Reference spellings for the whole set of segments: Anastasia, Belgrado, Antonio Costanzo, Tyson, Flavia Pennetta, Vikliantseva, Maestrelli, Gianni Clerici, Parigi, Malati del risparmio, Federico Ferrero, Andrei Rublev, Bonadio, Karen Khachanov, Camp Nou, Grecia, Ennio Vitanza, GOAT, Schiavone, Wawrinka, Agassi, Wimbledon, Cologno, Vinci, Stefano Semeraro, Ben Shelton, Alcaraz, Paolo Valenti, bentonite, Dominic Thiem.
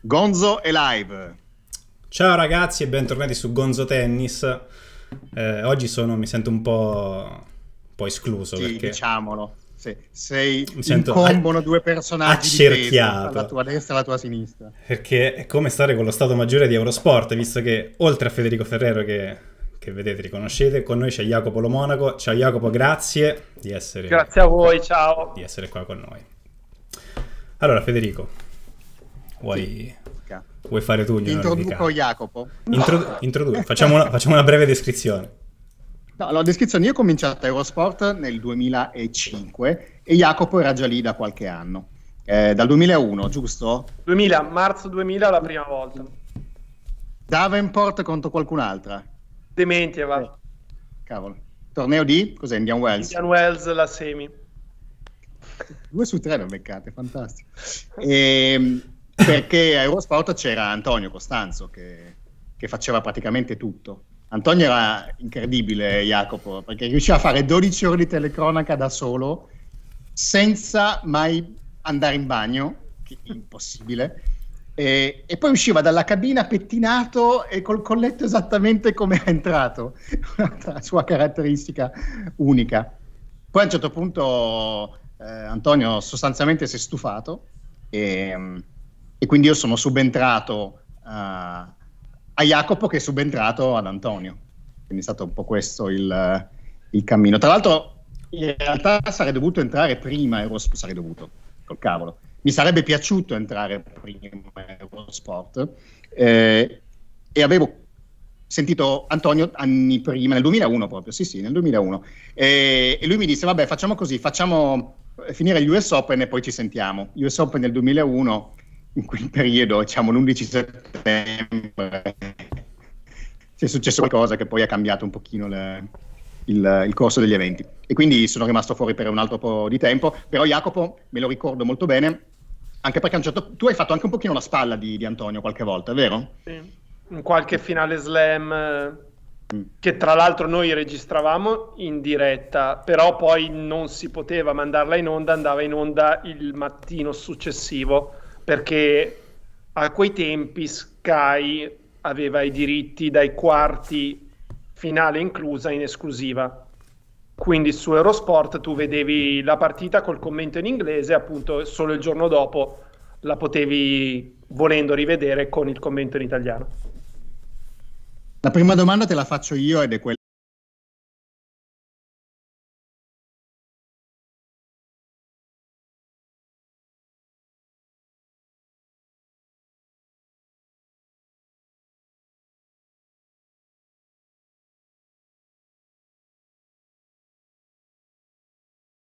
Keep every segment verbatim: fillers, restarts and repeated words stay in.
Gonzo è live. Ciao ragazzi e bentornati su Gonzo Tennis. Eh, oggi sono, mi sento un po', un po' escluso, sì, perché diciamolo. Sì, sei in combono due personaggi accerchiato alla tua destra e alla tua sinistra, perché è come stare con lo Stato Maggiore di Eurosport, visto che oltre a Federico Ferrero che, che vedete, riconoscete, con noi c'è Jacopo Lo Monaco. Ciao Jacopo, grazie di essere grazie a voi, ciao di essere qua con noi. Allora Federico, vuoi, sì. vuoi fare tu? Introduco Jacopo. Introdu introdu facciamo, una, facciamo una breve descrizione. No, la descrizione, io ho cominciato a Eurosport nel duemilacinque e Jacopo era già lì da qualche anno, eh, dal duemilauno, giusto? duemila, marzo duemila la prima volta. Davenport contro qualcun'altra? Dementia, va. Eh, cavolo. Torneo di? Cos'è? Indian Wells? Indian Wells, la semi. Due su tre le ho beccate, fantastico. E, perché a Eurosport c'era Antonio Costanzo che, che faceva praticamente tutto. Antonio era incredibile, Jacopo, perché riusciva a fare dodici ore di telecronaca da solo, senza mai andare in bagno, che è impossibile, e, e poi usciva dalla cabina pettinato e col colletto esattamente come era entrato, una sua caratteristica unica. Poi a un certo punto eh, Antonio sostanzialmente si è stufato e, e quindi io sono subentrato a... a Jacopo che è subentrato ad Antonio, quindi è stato un po' questo il, il cammino. Tra l'altro in realtà sarei dovuto entrare prima Eurosport, sarei dovuto, col cavolo, mi sarebbe piaciuto entrare prima Eurosport, eh, e avevo sentito Antonio anni prima, nel duemilauno proprio, sì sì, nel duemilauno, eh, e lui mi disse vabbè facciamo così, facciamo finire gli U S Open e poi ci sentiamo. Gli U S Open nel duemilauno, in quel periodo, diciamo l'undici settembre, c'è successo qualcosa che poi ha cambiato un pochino le, il, il corso degli eventi e quindi sono rimasto fuori per un altro po' di tempo. Però Jacopo me lo ricordo molto bene, anche perché a un certo, tu hai fatto anche un pochino la spalla di, di Antonio qualche volta, vero? Sì, in qualche finale slam mm. che tra l'altro noi registravamo in diretta, però poi non si poteva mandarla in onda, andava in onda il mattino successivo, perché a quei tempi Sky aveva i diritti dai quarti finale inclusa in esclusiva. Quindi su Eurosport tu vedevi la partita col commento in inglese, appunto solo il giorno dopo la potevi, volendo, rivedere con il commento in italiano. La prima domanda te la faccio io ed è quella.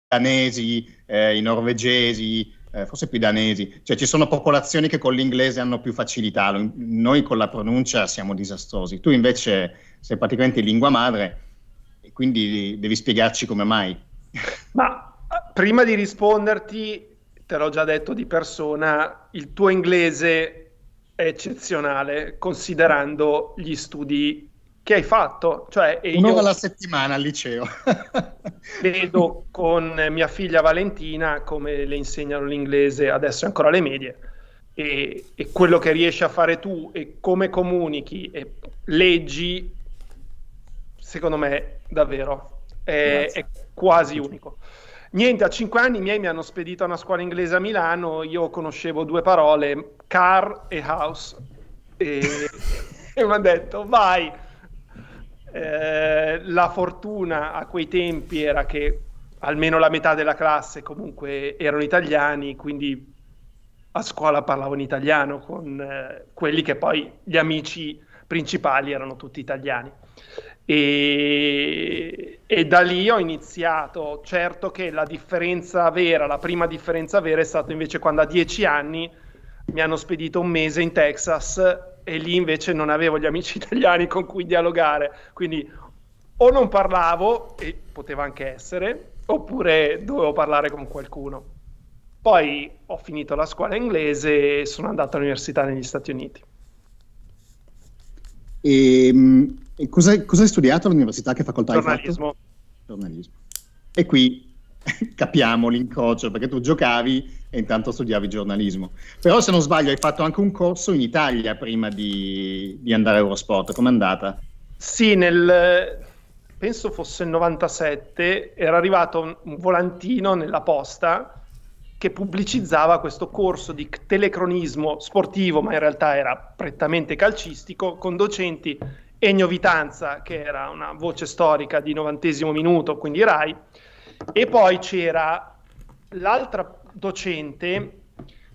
Danesi, eh, i norvegesi, eh, forse più i danesi, cioè ci sono popolazioni che con l'inglese hanno più facilità, noi con la pronuncia siamo disastrosi, tu invece sei praticamente lingua madre e quindi devi spiegarci come mai. Ma prima di risponderti, te l'ho già detto di persona, il tuo inglese è eccezionale considerando gli studi che hai fatto, cioè un'ora alla settimana al liceo. Vedo con mia figlia Valentina come le insegnano l'inglese, adesso è ancora alle medie, e, e quello che riesci a fare tu e come comunichi e leggi, secondo me davvero è, è quasi unico. Niente, a cinque anni i miei mi hanno spedito a una scuola inglese a Milano, io conoscevo due parole, car e house, e, e mi hanno detto vai. Eh, la fortuna a quei tempi era che almeno la metà della classe comunque erano italiani, quindi a scuola parlavo in italiano con eh, quelli che poi gli amici principali erano tutti italiani, e, e da lì ho iniziato. Certo che la differenza vera, la prima differenza vera è stata invece quando a dieci anni mi hanno spedito un mese in Texas e lì invece non avevo gli amici italiani con cui dialogare, quindi o non parlavo, e poteva anche essere, oppure dovevo parlare con qualcuno. Poi ho finito la scuola inglese e sono andato all'università negli Stati Uniti. E, e cosa hai studiato all'università? Che facoltà hai fatto? Giornalismo. Giornalismo. E qui capiamo l'incrocio, perché tu giocavi e intanto studiavi giornalismo. Però, se non sbaglio, hai fatto anche un corso in Italia prima di, di andare a Eurosport. Com'è andata? Sì, nel, penso fosse il novantasette, era arrivato un, un volantino nella posta che pubblicizzava questo corso di telecronismo sportivo, ma in realtà era prettamente calcistico, con docenti Ennio Vitanza, che era una voce storica di Novantesimo Minuto, quindi Rai, e poi c'era l'altra docente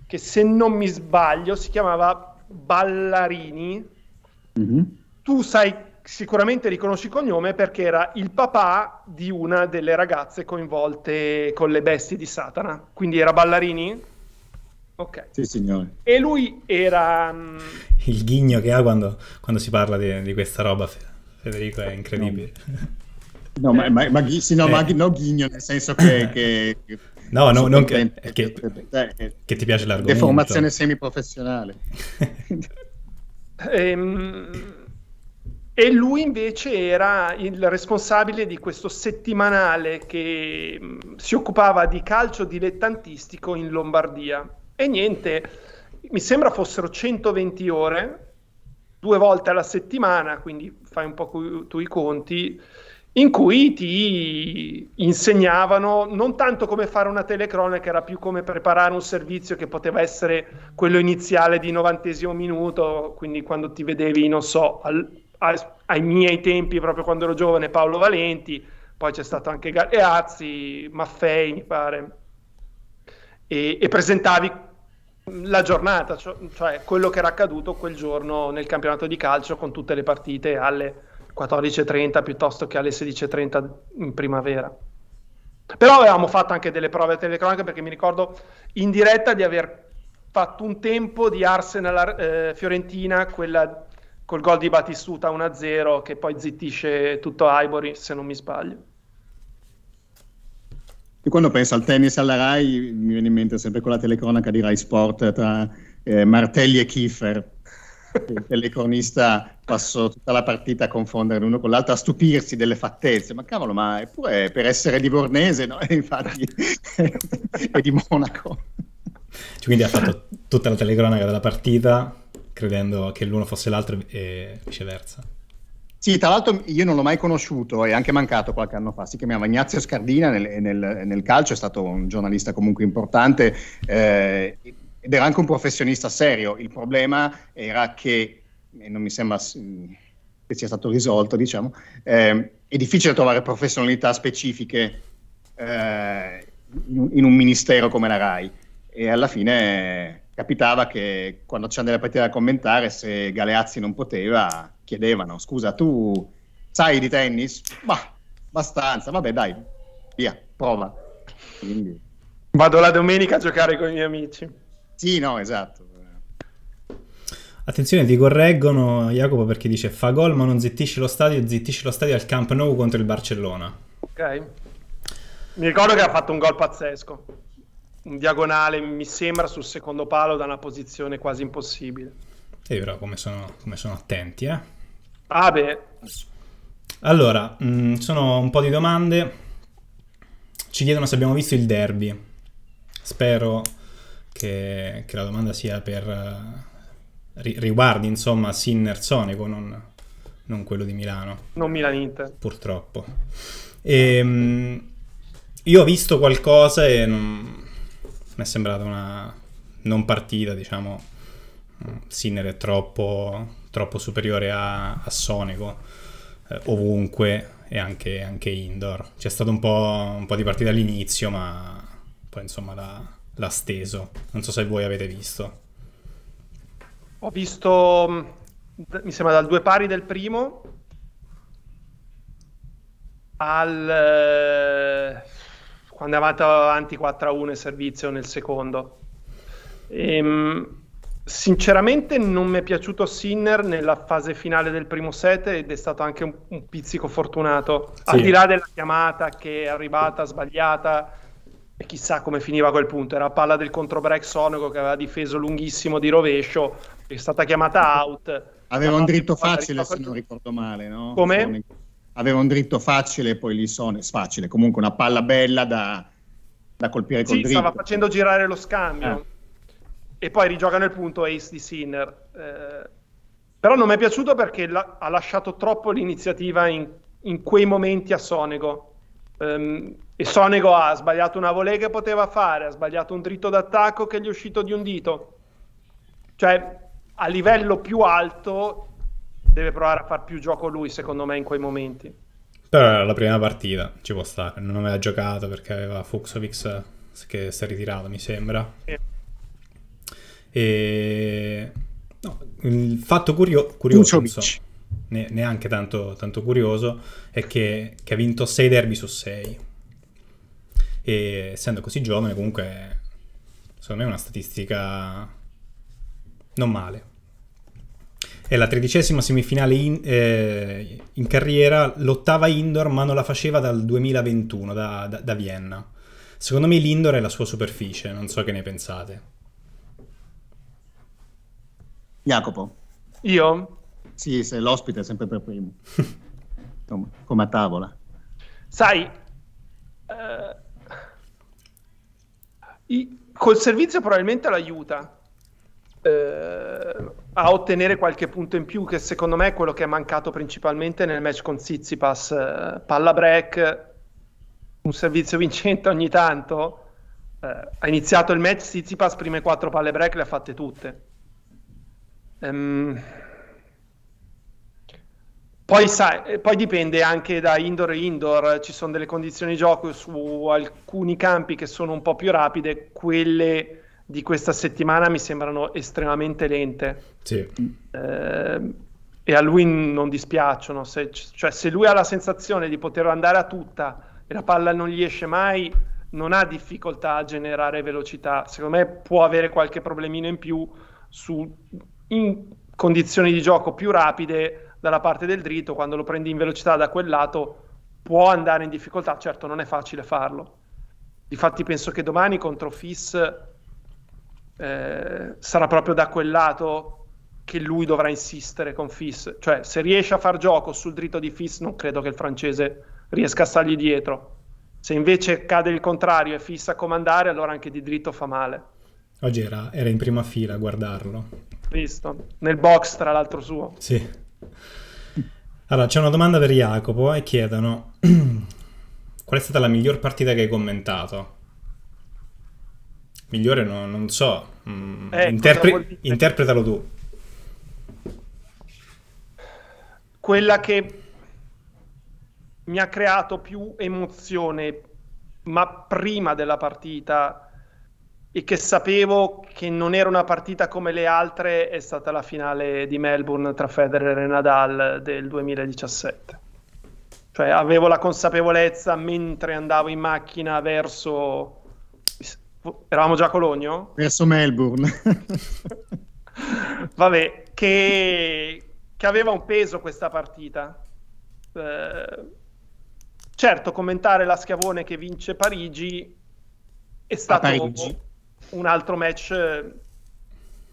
che, se non mi sbaglio, si chiamava Ballarini. Mm-hmm. Tu sai, sicuramente riconosci il cognome, perché era il papà di una delle ragazze coinvolte con le bestie di Satana. Quindi era Ballarini? Ok. Sì, signore. E lui era... Il ghigno che ha quando, quando si parla di, di questa roba, Federico, è incredibile. No, no ma, ma, ma, sì, no, eh. ma no, ghigno, nel senso che... che... No, no, non che, che, che ti piace l'argomento. Deformazione semiprofessionale. ehm, e lui invece era il responsabile di questo settimanale che si occupava di calcio dilettantistico in Lombardia. E niente, mi sembra fossero centoventi ore, due volte alla settimana, quindi fai un po' tu i conti, in cui ti insegnavano non tanto come fare una telecronaca, era più come preparare un servizio che poteva essere quello iniziale di Novantesimo Minuto, quindi quando ti vedevi, non so, al, a, ai miei tempi, proprio quando ero giovane, Paolo Valenti, poi c'è stato anche Galeazzi, Maffei, mi pare, e, e presentavi la giornata, cioè, cioè quello che era accaduto quel giorno nel campionato di calcio, con tutte le partite alle quattordici e trenta piuttosto che alle sedici e trenta in primavera. Però avevamo fatto anche delle prove telecroniche, perché mi ricordo in diretta di aver fatto un tempo di Arsenal-Fiorentina, eh, quella col gol di Batistuta uno a zero che poi zittisce tutto Highbury, se non mi sbaglio. E quando penso al tennis alla Rai mi viene in mente sempre quella telecronaca di Rai Sport tra eh, Martelli e Kiefer. Il telecronista passò tutta la partita a confondere l'uno con l'altro, a stupirsi delle fattezze, ma cavolo, ma eppure per essere livornese, no? E infatti è di Monaco. Cioè, quindi ha fatto tutta la telecronaca della partita credendo che l'uno fosse l'altro e viceversa. Sì, tra l'altro io non l'ho mai conosciuto, è anche mancato qualche anno fa. Si chiamava Ignazio Scardina nel, nel, nel calcio, è stato un giornalista comunque importante, eh, ed era anche un professionista serio. Il problema era che, e non mi sembra che sia stato risolto, diciamo, eh, è difficile trovare professionalità specifiche eh, in un ministero come la Rai, e alla fine capitava che quando c'erano delle partite da commentare, se Galeazzi non poteva, chiedevano: scusa, tu sai di tennis? Ma abbastanza, vabbè dai, via, prova. Quindi... vado la domenica a giocare con i miei amici. Sì, no, esatto. Attenzione, ti correggono, Jacopo, perché dice: fa gol ma non zittisce lo stadio, zittisce lo stadio al Camp Nou contro il Barcellona. Ok. Mi ricordo che ha fatto un gol pazzesco, un diagonale, mi sembra, sul secondo palo, da una posizione quasi impossibile. Sì, però come sono, come sono attenti, eh? Ah, beh. Allora, mh, sono un po' di domande. Ci chiedono se abbiamo visto il derby. Spero... Che, che la domanda sia per uh, ri, riguardi, insomma, Sinner Sonego, non, non quello di Milano, non Milan-Inter, purtroppo. E, mh, io ho visto qualcosa e non, mi è sembrata una non partita, diciamo. Sinner è troppo, troppo superiore a, a Sonego, eh, ovunque, e anche, anche indoor. C'è stato un po', un po' di partita all'inizio, ma poi insomma la... l'ha steso. Non so se voi avete visto. Ho visto, mi sembra, dal due pari del primo al eh, quando è andato avanti quattro a uno in servizio nel secondo. Ehm, sinceramente non mi è piaciuto Sinner nella fase finale del primo set, ed è stato anche un, un pizzico fortunato, sì. Al di là della chiamata che è arrivata sbagliata, chissà come finiva a quel punto, era palla del controbreak Sonego che aveva difeso lunghissimo di rovescio, è stata chiamata out, aveva un dritto facile, se non ricordo male, no? Come? Aveva un dritto facile, poi lì Sonego, facile, comunque una palla bella da da colpire col sì, dritto. Stava facendo girare lo scambio eh. e poi rigiocano il punto ace di Sinner. Eh, però non mi è piaciuto perché la, ha lasciato troppo l'iniziativa in, in quei momenti a Sonego. Um, e Sonego ha sbagliato una volée che poteva fare, ha sbagliato un dritto d'attacco che gli è uscito di un dito. Cioè, a livello più alto deve provare a far più gioco lui, secondo me, in quei momenti. Però era la prima partita, ci può stare, non aveva giocato perché aveva Fuxovic che si è ritirato, mi sembra. Sì. E... No, il fatto curio... curioso, non so, ne neanche tanto, tanto curioso, è che, che ha vinto sei derby su sei. E essendo così giovane, comunque, secondo me è una statistica non male. È la tredicesima semifinale in, eh, in carriera, l'ottava indoor, ma non la faceva dal duemilaventuno, da, da, da Vienna. Secondo me l'indoor è la sua superficie, non so che ne pensate. Jacopo? Io? Sì, sei l'ospite, è sempre per primo. Come a tavola. Sai, eh, i, col servizio probabilmente l'aiuta. Eh, a ottenere qualche punto in più, che secondo me è quello che è mancato principalmente nel match con Tsitsipas. Eh, palla break, un servizio vincente ogni tanto. Eh, ha iniziato il match Tsitsipas, prime quattro palle break le ha fatte tutte. Ehm... Poi, sai, poi dipende anche da indoor e indoor, ci sono delle condizioni di gioco su alcuni campi che sono un po' più rapide, quelle di questa settimana mi sembrano estremamente lente. Sì. Eh, e a lui non dispiacciono, se, cioè se lui ha la sensazione di poter andare a tutta e la palla non gli esce mai, non ha difficoltà a generare velocità. Secondo me può avere qualche problemino in più su in condizioni di gioco più rapide dalla parte del dritto, quando lo prendi in velocità da quel lato può andare in difficoltà. Certo, non è facile farlo, difatti penso che domani contro Fiss Eh, sarà proprio da quel lato che lui dovrà insistere con Fiss. Cioè, se riesce a far gioco sul dritto di Fiss, non credo che il francese riesca a stargli dietro. Se invece cade il contrario e Fiss a comandare, allora anche di dritto fa male. Oggi era, era in prima fila a guardarlo, visto? Nel box, tra l'altro suo. Sì. Allora, c'è una domanda per Jacopo e chiedono qual è stata la miglior partita che hai commentato? Migliore no, non so, mm, eh, interpre interpretalo tu. Quella che mi ha creato più emozione, ma prima della partita, e che sapevo che non era una partita come le altre, è stata la finale di Melbourne tra Federer e Nadal del duemiladiciassette. Cioè avevo la consapevolezza mentre andavo in macchina verso... Eravamo già a Cologno? Verso Melbourne. Vabbè, che, che aveva un peso questa partita. Eh, certo, commentare la Schiavone che vince Parigi è stato Parigi. un altro match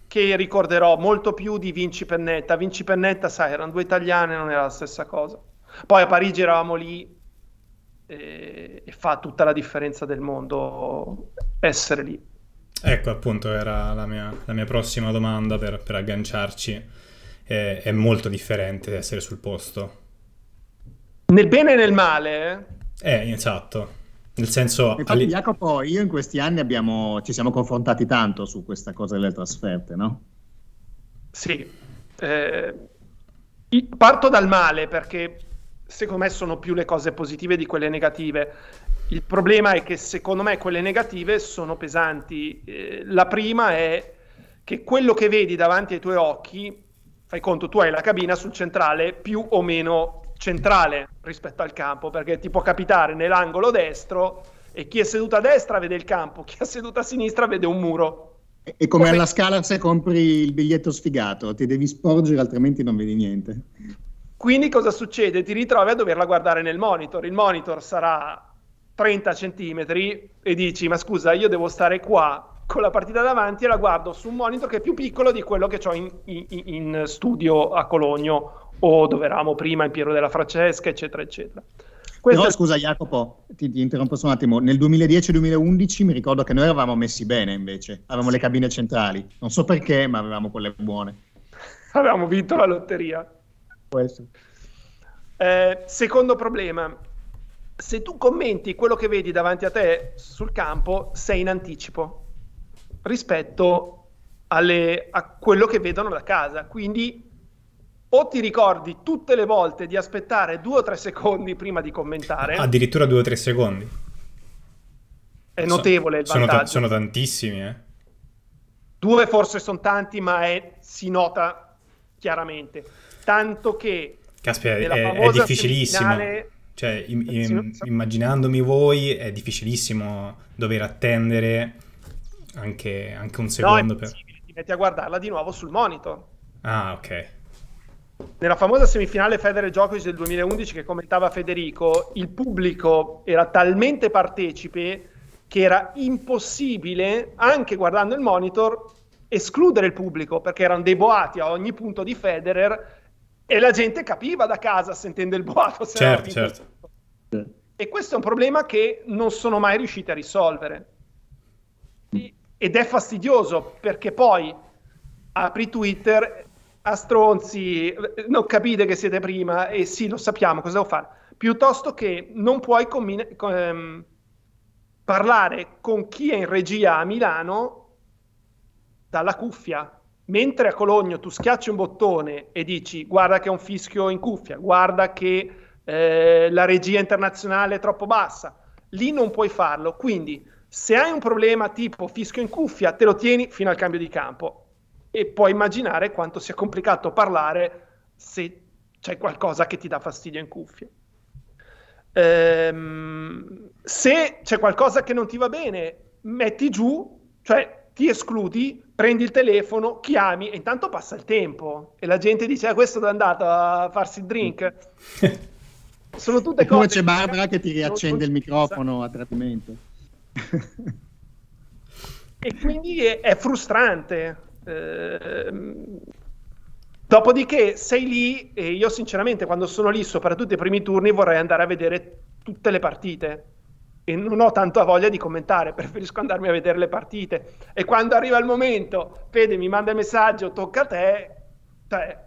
che ricorderò molto più di Vinci Pennetta. Vinci Pennetta, sai, erano due italiane, non era la stessa cosa. Poi a Parigi eravamo lì, e fa tutta la differenza del mondo essere lì. Ecco, appunto, era la mia, la mia prossima domanda per, per agganciarci. È, è molto differente essere sul posto, nel bene e nel male. Eh, esatto. Nel senso, infatti, all... Jacopo, io in questi anni abbiamo, ci siamo confrontati tanto su questa cosa delle trasferte, no? Sì. Eh, parto dal male perché secondo me sono più le cose positive di quelle negative. Il problema è che secondo me quelle negative sono pesanti. Eh, la prima è che quello che vedi davanti ai tuoi occhi, fai conto, tu hai la cabina sul centrale più o meno centrale rispetto al campo, perché ti può capitare nell'angolo destro e chi è seduto a destra vede il campo, chi è seduto a sinistra vede un muro. E come, come... alla Scala, se compri il biglietto sfigato, ti devi sporgere altrimenti non vedi niente. Quindi cosa succede? Ti ritrovi a doverla guardare nel monitor. Il monitor sarà trenta centimetri e dici, ma scusa, io devo stare qua con la partita davanti e la guardo su un monitor che è più piccolo di quello che ho in, in, in studio a Cologno o dove eravamo prima, in Piero della Francesca, eccetera, eccetera. Questo... Però scusa Jacopo, ti, ti interrompo solo un attimo, nel duemiladieci duemilaundici mi ricordo che noi eravamo messi bene invece, avevamo le cabine centrali, non so perché, ma avevamo quelle buone. Avevamo vinto la lotteria. Questo. Eh, secondo problema, se tu commenti quello che vedi davanti a te sul campo, sei in anticipo rispetto alle, a quello che vedono da casa, quindi... o ti ricordi tutte le volte di aspettare due o tre secondi prima di commentare. Addirittura due o tre secondi. È notevole il vantaggio. Sono, sono tantissimi, eh. Due forse sono tanti, ma è, si nota chiaramente. Tanto che... Caspita, è, è difficilissimo. Cioè, im, im, immaginandomi voi, è difficilissimo dover attendere anche, anche un secondo. No, è possibile. Per... Ti metti a guardarla di nuovo sul monitor. Ah, ok. Nella famosa semifinale Federer-Djokovic del duemilaundici che commentava Federico, il pubblico era talmente partecipe che era impossibile, anche guardando il monitor, escludere il pubblico, perché erano dei boati a ogni punto di Federer e la gente capiva da casa sentendo il boato. Se certo, certo. E questo è un problema che non sono mai riusciti a risolvere. Ed è fastidioso, perché poi apri Twitter... a stronzi, non capite che siete prima, e sì, lo sappiamo, cosa devo fare? Piuttosto che non puoi combine, ehm, parlare con chi è in regia a Milano dalla cuffia, mentre a Cologno tu schiacci un bottone e dici guarda che è un fischio in cuffia, guarda che eh, la regia internazionale è troppo bassa, lì non puoi farlo, quindi se hai un problema tipo fischio in cuffia te lo tieni fino al cambio di campo. E puoi immaginare quanto sia complicato parlare se c'è qualcosa che ti dà fastidio in cuffia. Ehm, se c'è qualcosa che non ti va bene, metti giù, cioè ti escludi, prendi il telefono, chiami e intanto passa il tempo. E la gente dice, ah, questo è andato a farsi il drink. Sono tutte cose... Come c'è Barbara che ti riaccende il microfono a tradimento. E quindi è, è frustrante. Eh, dopodiché sei lì e io sinceramente quando sono lì, soprattutto i primi turni, vorrei andare a vedere tutte le partite e non ho tanta voglia di commentare, preferisco andarmi a vedere le partite, e quando arriva il momento Fede mi manda il messaggio tocca a te, cioè,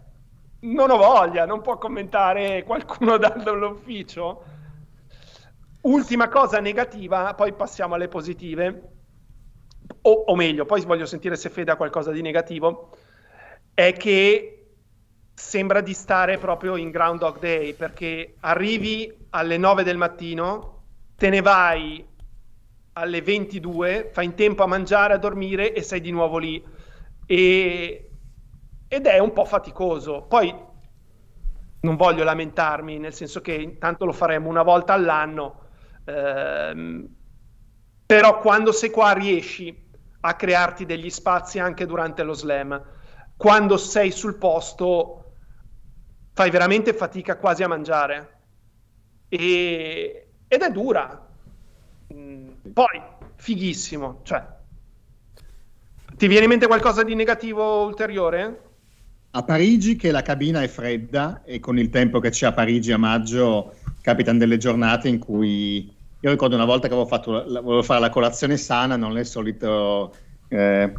non ho voglia, non può commentare qualcuno dall'ufficio. Ultima cosa negativa, poi passiamo alle positive. O, o meglio, poi voglio sentire se Fede ha qualcosa di negativo, è che sembra di stare proprio in Groundhog Day, perché arrivi alle nove del mattino, te ne vai alle ventidue, fai in tempo a mangiare, a dormire e sei di nuovo lì, e, ed è un po' faticoso. Poi non voglio lamentarmi, nel senso che intanto lo faremo una volta all'anno, ehm, però quando sei qua riesci a crearti degli spazi anche durante lo slam. Quando sei sul posto fai veramente fatica quasi a mangiare, e, ed è dura. Poi fighissimo, cioè, ti viene in mente qualcosa di negativo ulteriore? A Parigi che la cabina è fredda, e con il tempo che c'è a Parigi a maggio capitano delle giornate in cui... Io ricordo una volta che avevo fatto, volevo fare la colazione sana, non è solito, eh,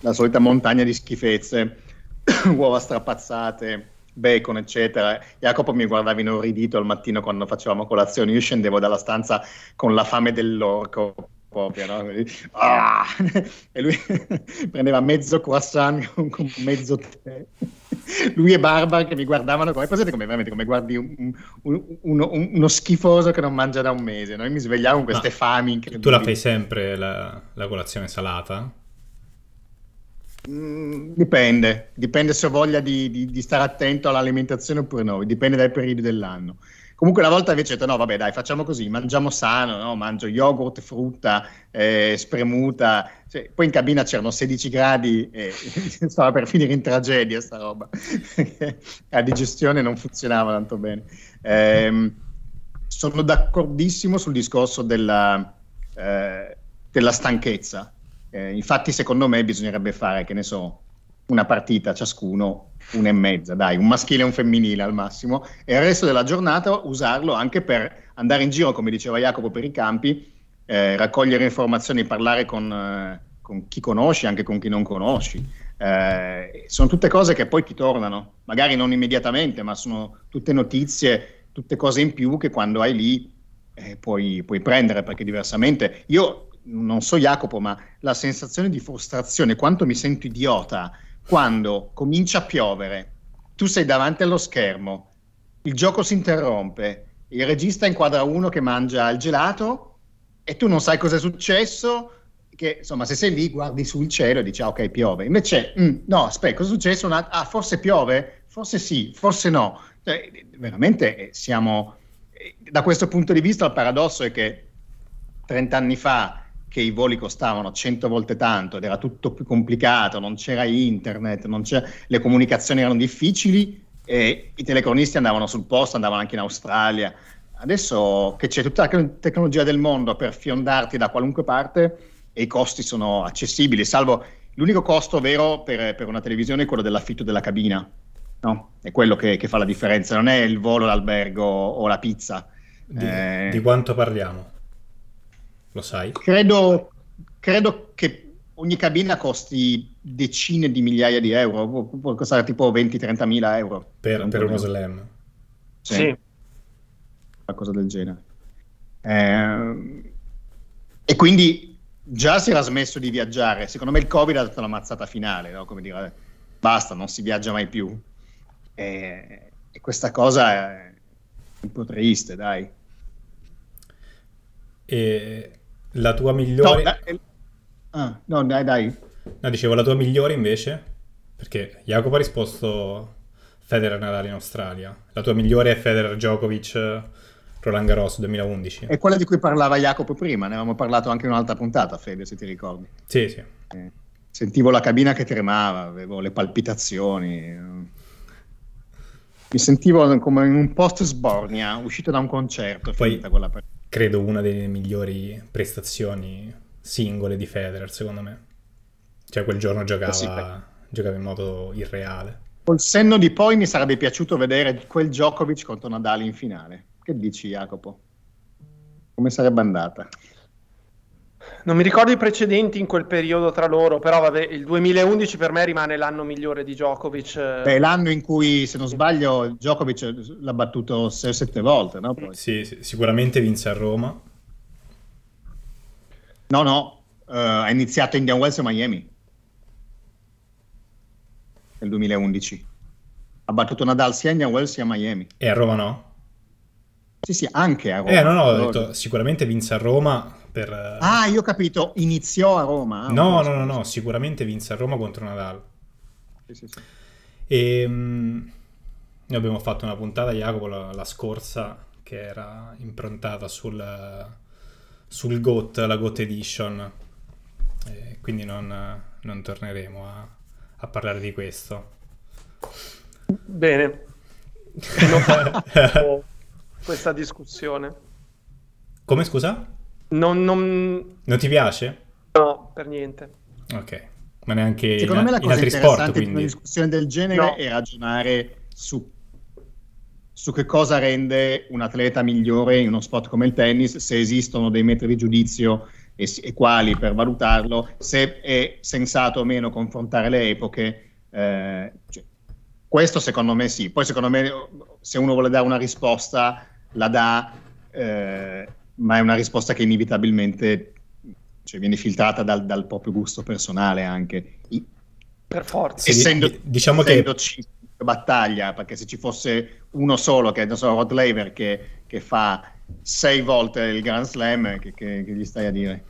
la solita montagna di schifezze, uova strapazzate, bacon, eccetera. Jacopo mi guardava inorridito al mattino quando facevamo colazione, io scendevo dalla stanza con la fame dell'orco, proprio, no? Ah! E lui prendeva mezzo croissant con mezzo tè. Lui e Barbara che mi guardavano come, presente come, veramente, come guardi un, un, uno, uno schifoso che non mangia da un mese. Noi mi svegliavo con queste Ma fami incredibili. Tu la fai sempre la, la colazione salata? Mm, dipende, dipende se ho voglia di, di, di stare attento all'alimentazione oppure no, dipende dai periodi dell'anno. Comunque una volta invece ho detto no vabbè dai, facciamo così, mangiamo sano, no? Mangio yogurt, frutta, eh, spremuta, cioè, poi in cabina c'erano sedici gradi e stava per finire in tragedia sta roba, la digestione non funzionava tanto bene. Eh, sono d'accordissimo sul discorso della, eh, della stanchezza, eh, infatti secondo me bisognerebbe fare, che ne so, una partita ciascuno una e mezza, dai, un maschile e un femminile al massimo, e il resto della giornata usarlo anche per andare in giro, come diceva Jacopo, per i campi, eh, raccogliere informazioni, parlare con, eh, con chi conosci, anche con chi non conosci. Eh, sono tutte cose che poi ti tornano, magari non immediatamente, ma sono tutte notizie, tutte cose in più che quando hai lì eh, puoi, puoi prendere, perché diversamente io non so Jacopo, ma la sensazione di frustrazione, quanto mi sento idiota quando comincia a piovere, tu sei davanti allo schermo, il gioco si interrompe, il regista inquadra uno che mangia il gelato e tu non sai cosa è successo, che insomma se sei lì guardi sul cielo e dici ah, ok, piove, invece mm, no, aspetta, cosa è successo? Una, ah, forse piove? Forse sì, forse no. Cioè, veramente siamo, da questo punto di vista il paradosso è che trent'anni fa, che i voli costavano cento volte tanto ed era tutto più complicato, non c'era internet, non c'era, le comunicazioni erano difficili e i telecronisti andavano sul posto, andavano anche in Australia. Adesso che c'è tutta la tecnologia del mondo per fiondarti da qualunque parte e i costi sono accessibili, salvo l'unico costo vero per, per una televisione è quello dell'affitto della cabina, no? È quello che, che fa la differenza, non è il volo, l'albergo o la pizza. Di, eh, di quanto parliamo? Lo sai? Credo, credo che ogni cabina costi decine di migliaia di euro, può, può costare tipo venti trenta mila euro. Per, per uno slam? Sì. sì. Qualcosa del genere. Eh, e quindi già si era smesso di viaggiare, secondo me il Covid ha dato la mazzata finale, no? Come dire, basta, non si viaggia mai più. Eh, e questa cosa è un po' triste, dai. E la tua migliore no, dai. Ah, no dai dai no, dicevo la tua migliore invece, perché Jacopo ha risposto Federer Nadal in Australia, la tua migliore è Federer Djokovic Roland Garros duemilaundici, è quella di cui parlava Jacopo prima, ne avevamo parlato anche in un'altra puntata, Fede, se ti ricordi. Sì, sì. Eh, sentivo la cabina che tremava, avevo le palpitazioni, mi sentivo come in un post Sbornia uscito da un concerto. Poi finita quella partita, credo una delle migliori prestazioni singole di Federer, secondo me. Cioè quel giorno giocava, sì, giocava in modo irreale. Col senno di poi mi sarebbe piaciuto vedere quel Djokovic contro Nadal in finale. Che dici, Jacopo? Come sarebbe andata? Non mi ricordo i precedenti in quel periodo tra loro, però vabbè, il duemilaundici per me rimane l'anno migliore di Djokovic. Beh, l'anno in cui, se non sbaglio, Djokovic l'ha battuto sei o sette volte, no? Poi. Sì, sì, sicuramente vinse a Roma. No, no, uh, ha iniziato Indian Wells e Miami nel duemilaundici. Ha battuto Nadal sia a Indian Wells sia a Miami. E a Roma no? Sì, sì, anche a Roma. Eh, no, no, ho detto, sicuramente vinse a Roma per... Ah, io ho capito, iniziò a Roma. No, no, no, no, sicuramente vinse a Roma contro Nadal. Sì, sì, sì. E, um, noi abbiamo fatto una puntata, Jacopo, la, la scorsa, che era improntata sul, sul GOAT, la GOAT Edition. E quindi non, non torneremo a, a parlare di questo. Bene. Non questa discussione. Come, scusa? Non, non... non ti piace? No, per niente. Ok, ma neanche secondo in, me la cosa in altri sport, quindi. Una discussione del genere no. È ragionare su, su che cosa rende un atleta migliore in uno sport come il tennis, se esistono dei metri di giudizio e, e quali per valutarlo, se è sensato o meno confrontare le epoche, eh, cioè, questo secondo me sì. Poi secondo me se uno vuole dare una risposta la dà, eh, ma è una risposta che inevitabilmente, cioè, viene filtrata dal, dal proprio gusto personale anche. I, per forza. Essendo, sì, diciamo essendo che battaglia, perché se ci fosse uno solo, che non so, Rod Laver, che, che fa sei volte il Grand Slam, che, che, che gli stai a dire?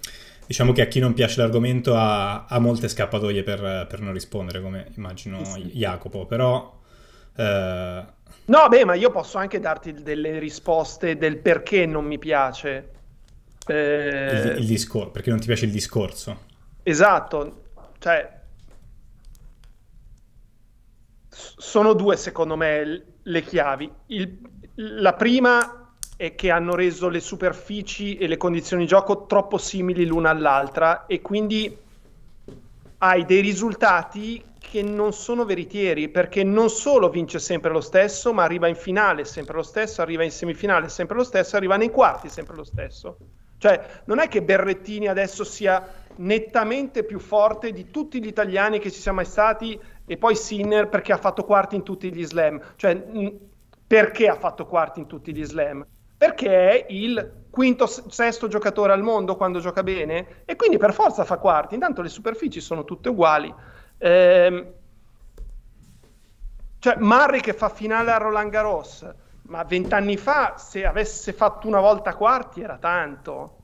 Diciamo che a chi non piace l'argomento ha, ha molte scappatoie per, per non rispondere, come immagino, sì, sì. Jacopo, però... Eh... No, beh, ma io posso anche darti delle risposte del perché non mi piace. Eh... Il, il discor- perché non ti piace il discorso. Esatto, cioè... Sono due, secondo me, le chiavi. Il, la prima è che hanno reso le superfici e le condizioni di gioco troppo simili l'una all'altra e quindi hai dei risultati che non sono veritieri, perché non solo vince sempre lo stesso, ma arriva in finale sempre lo stesso, arriva in semifinale sempre lo stesso, arriva nei quarti sempre lo stesso. Cioè, non è che Berrettini adesso sia nettamente più forte di tutti gli italiani che ci siamo mai stati, e poi Sinner perché ha fatto quarti in tutti gli slam. Cioè, perché ha fatto quarti in tutti gli slam? Perché è il quinto, sesto giocatore al mondo quando gioca bene, e quindi per forza fa quarti, intanto le superfici sono tutte uguali. Eh, cioè Murray che fa finale a Roland Garros, ma vent'anni fa se avesse fatto una volta quarti era tanto.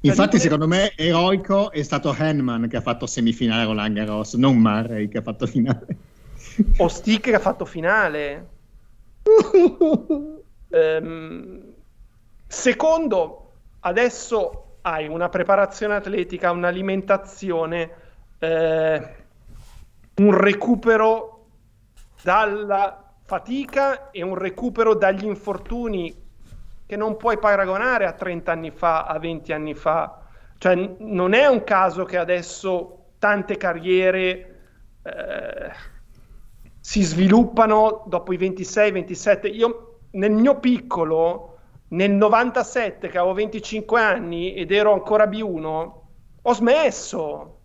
Infatti secondo me eroico è stato Henman che ha fatto semifinale a Roland Garros, non Murray che ha fatto finale, o Stick che ha fatto finale. ehm Secondo, adesso hai una preparazione atletica, un'alimentazione, eh, un recupero dalla fatica e un recupero dagli infortuni che non puoi paragonare a trent'anni fa, a vent'anni fa. Cioè, non è un caso che adesso tante carriere eh, si sviluppano dopo i ventisei ventisette. Io, nel mio piccolo... nel novantasette, che avevo venticinque anni ed ero ancora B uno, ho smesso.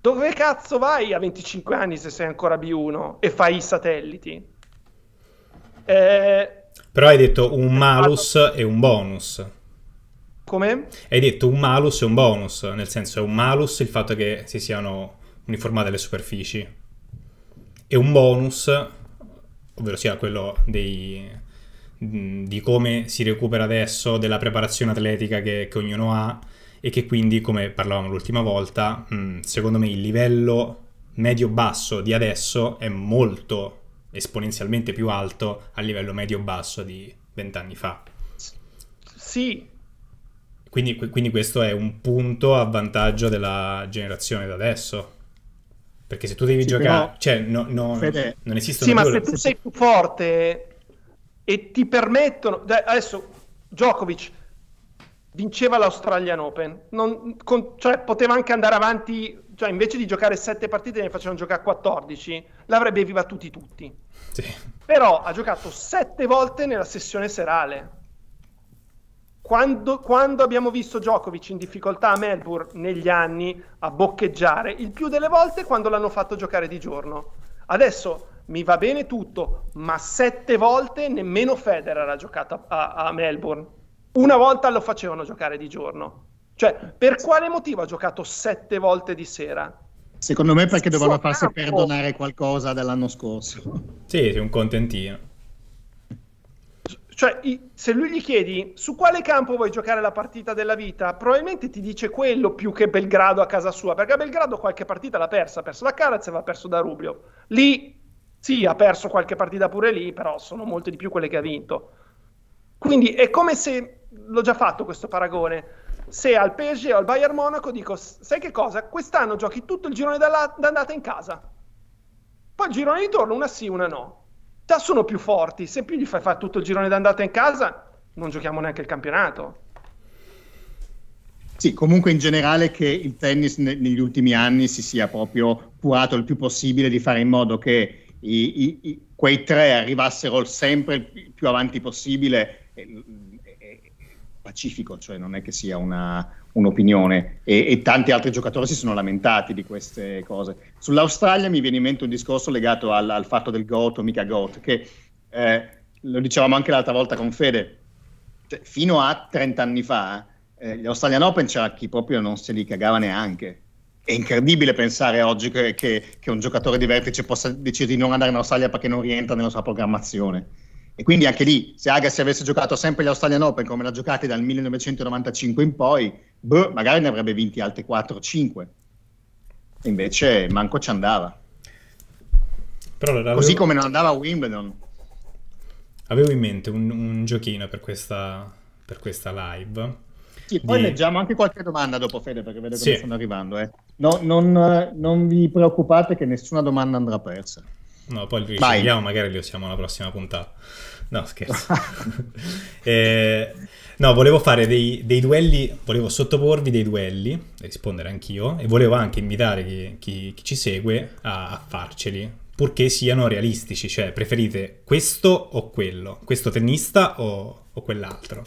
Dove cazzo vai a venticinque anni se sei ancora B uno e fai i satelliti? Eh, Però hai detto un malus fatto... e un bonus. Come? Hai detto un malus e un bonus, nel senso è un malus il fatto che si siano uniformate le superfici e un bonus, ovvero sia quello dei... di come si recupera adesso, della preparazione atletica che, che ognuno ha, e che quindi, come parlavamo l'ultima volta, mh, secondo me il livello medio-basso di adesso è molto esponenzialmente più alto al livello medio-basso di vent'anni fa. Sì. Quindi, quindi questo è un punto a vantaggio della generazione da adesso. Perché se tu devi sì, giocare... Però, cioè, no, no, Fede, non esiste... Sì, ma se tu sei più forte... e ti permettono... Adesso Djokovic vinceva l'Australian Open, non, con, cioè poteva anche andare avanti, cioè invece di giocare sette partite ne facevano giocare quattordici, l'avrebbe battuti tutti. Sì. Però ha giocato sette volte nella sessione serale. Quando, quando abbiamo visto Djokovic in difficoltà a Melbourne negli anni a boccheggiare, il più delle volte quando l'hanno fatto giocare di giorno. Adesso... mi va bene tutto, ma sette volte nemmeno Federer ha giocato a, a Melbourne. Una volta lo facevano giocare di giorno. Cioè, per quale motivo ha giocato sette volte di sera? Secondo me perché dovevano farsi perdonare qualcosa dell'anno scorso. Sì, un contentino. Cioè, se lui gli chiedi su quale campo vuoi giocare la partita della vita, probabilmente ti dice quello più che Belgrado a casa sua, perché a Belgrado qualche partita l'ha persa, ha perso la Alcaraz e l'ha perso da Rublev. Lì... sì, ha perso qualche partita pure lì, però sono molte di più quelle che ha vinto. Quindi è come se, l'ho già fatto questo paragone, se al P S G o al Bayern Monaco dico, sai che cosa? Quest'anno giochi tutto il girone d'andata in casa, poi il girone di ritorno una sì, una no. Già sono più forti, se più gli fai fare tutto il girone d'andata in casa, non giochiamo neanche il campionato. Sì, comunque in generale che il tennis ne- negli ultimi anni si sia proprio curato il più possibile di fare in modo che I, i, i, quei tre arrivassero sempre più avanti possibile, è, è, è pacifico, cioè non è che sia una, un'opinione, e, e tanti altri giocatori si sono lamentati di queste cose. Sull'Australia mi viene in mente un discorso legato al, al fatto del GOAT o mica GOAT, che eh, lo dicevamo anche l'altra volta con Fede, cioè, fino a trent'anni fa eh, gli Australian Open c'era chi proprio non se li cagava neanche. È incredibile pensare oggi che, che, che un giocatore di vertice possa decidere di non andare in Australia perché non rientra nella sua programmazione. E quindi anche lì, se Agassi avesse giocato sempre gli Australian Open come l'ha giocati dal millenovecentonovantacinque in poi, boh, magari ne avrebbe vinti altri quattro o cinque. Invece manco ci andava. Però avevo... così come non andava a Wimbledon. Avevo in mente un, un giochino per questa, per questa live. Sì, poi di... leggiamo anche qualche domanda dopo, Fede, perché vedo che sì. stanno arrivando. Eh. No, non, non vi preoccupate che nessuna domanda andrà persa. No, poi li riceviamo, magari li usiamo alla prossima puntata. No, scherzo. eh, No, volevo fare dei, dei duelli, volevo sottoporvi dei duelli, rispondere anch'io, e volevo anche invitare chi, chi, chi ci segue a, a farceli, purché siano realistici, cioè preferite questo o quello, questo tennista o, o quell'altro.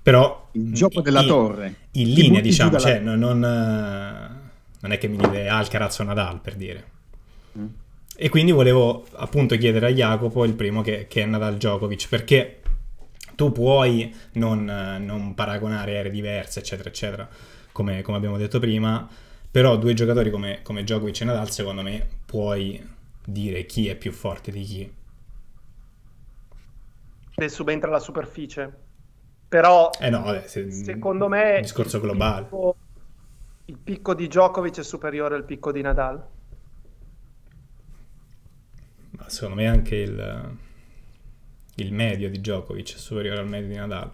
Però il gioco della in, torre in linea, diciamo, dalla... cioè non, non, non è che mi dite Alcaraz o Nadal, per dire. Mm. E quindi volevo appunto chiedere a Jacopo, il primo, che, che è Nadal Djokovic, perché tu puoi non, non paragonare aree diverse, eccetera, eccetera, come, come abbiamo detto prima, però due giocatori come, come Djokovic e Nadal, secondo me, puoi dire chi è più forte di chi. Se subentra la superficie. Però, eh no, vabbè, se, secondo me, discorso globale. Il picco, il picco di Djokovic è superiore al picco di Nadal. Ma secondo me anche il, il medio di Djokovic è superiore al medio di Nadal.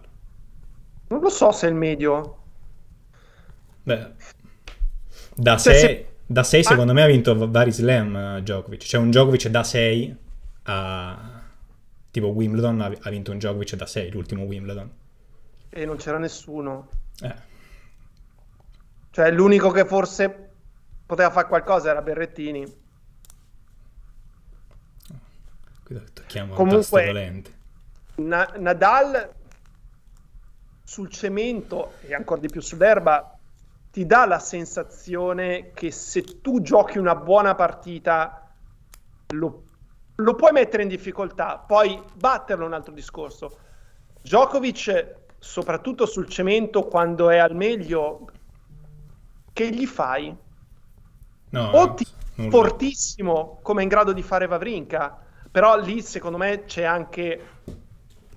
Non lo so se è il medio. Beh, da sei, se... da sei ah. secondo me ha vinto vari slam Djokovic. C'è cioè un Djokovic da sei a... tipo Wimbledon ha, ha vinto un Djokovic da sei, l'ultimo Wimbledon. E non c'era nessuno. Eh. Cioè l'unico che forse poteva fare qualcosa era Berrettini. Tocchiamo comunque dolente. Na Nadal sul cemento e ancora di più sull'erba ti dà la sensazione che se tu giochi una buona partita lo, lo puoi mettere in difficoltà, poi batterlo è un altro discorso. Djokovic soprattutto sul cemento, quando è al meglio, che gli fai? No, o ti non... fortissimo come è in grado di fare Wawrinka. Però lì, secondo me, c'è anche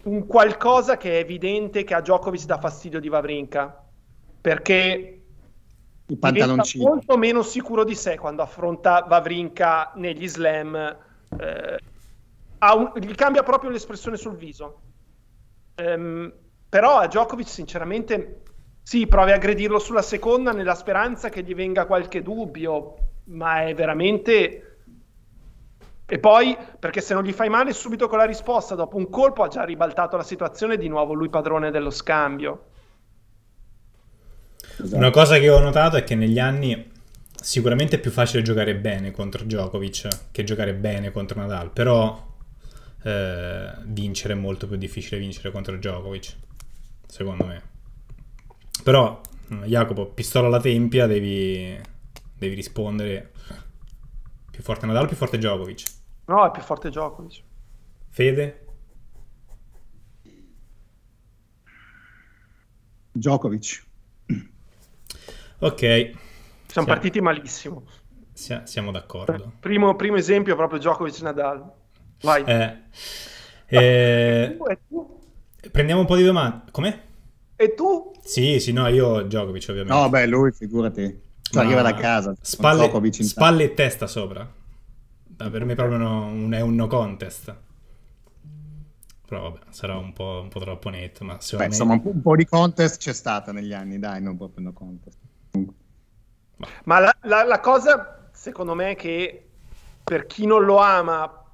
un qualcosa che è evidente che a Djokovic dà fastidio di Wawrinka, perché il pantaloncino è molto meno sicuro di sé quando affronta Wawrinka negli slam. Eh, ha un, gli cambia proprio l'espressione sul viso. Um, però a Djokovic, sinceramente, sì, provi a aggredirlo sulla seconda nella speranza che gli venga qualche dubbio, ma è veramente... E poi, perché se non gli fai male subito con la risposta, dopo un colpo ha già ribaltato la situazione e di nuovo lui padrone dello scambio. Esatto. Una cosa che ho notato è che negli anni sicuramente è più facile giocare bene contro Djokovic che giocare bene contro Nadal, però eh, vincere è molto più difficile vincere contro Djokovic, secondo me. Però, Jacopo, pistola alla tempia, devi, devi rispondere... Più forte Nadal o più forte Djokovic? No, è più forte Djokovic. Fede? Djokovic. Ok. Siamo, siamo partiti malissimo. Sia, siamo d'accordo. Primo, primo esempio proprio Djokovic-Nadal. Vai. Eh, eh, e tu? Prendiamo un po' di domande. Come? E tu? Sì, sì, no, io Djokovic ovviamente. No, beh, lui figurati. Cioè, arriva da casa. Spalle, so spalle e testa sopra. Per me proprio no, un, è un no contest. Però vabbè, sarà un po', un po' troppo netto. Ma Beh, me... insomma, un po' di contest c'è stata negli anni, dai, non proprio no contest. Ma la, la, la cosa, secondo me, che per chi non lo ama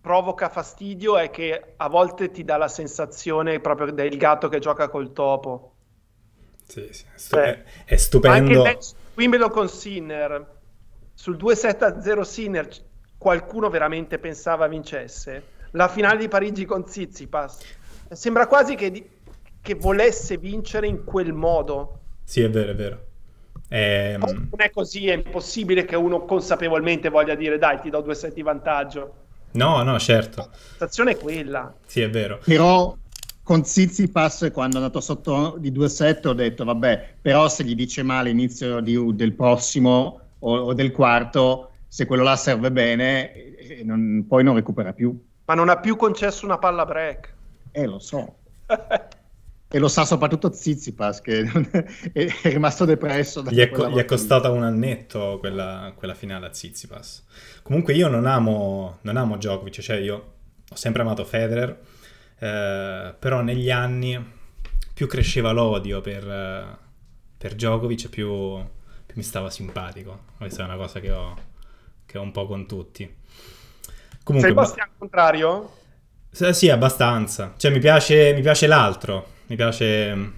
provoca fastidio è che a volte ti dà la sensazione proprio del gatto che gioca col topo. Sì, sì, stu Beh, è stupendo. Anche Wimbledon con Sinner, sul due sette a zero Sinner qualcuno veramente pensava vincesse. La finale di Parigi con Tsitsipas sembra quasi che, che volesse vincere in quel modo. Sì, è vero, è vero. Ehm... Non è così, è impossibile che uno consapevolmente voglia dire dai, ti do due set di vantaggio. No, no, certo. La situazione è quella. Sì, è vero. Però... Con Tsitsipas, quando è andato sotto di due set, ho detto vabbè, però se gli dice male inizio di, del prossimo o, o del quarto, se quello là serve bene, e, e non, poi non recupera più. Ma non ha più concesso una palla break. Eh, lo so. E lo sa soprattutto Tsitsipas, che è rimasto depresso. Gli è, co gli è costata un annetto quella, quella finale a Tsitsipas. Comunque io non amo, non amo Djokovic, cioè io ho sempre amato Federer. Uh, però negli anni più cresceva l'odio per, uh, per Djokovic, più, più mi stava simpatico. Questa è una cosa che ho, che ho un po' con tutti. Comunque, sei al contrario? Sì, abbastanza. Cioè mi piace, mi piace l'altro. mi piace.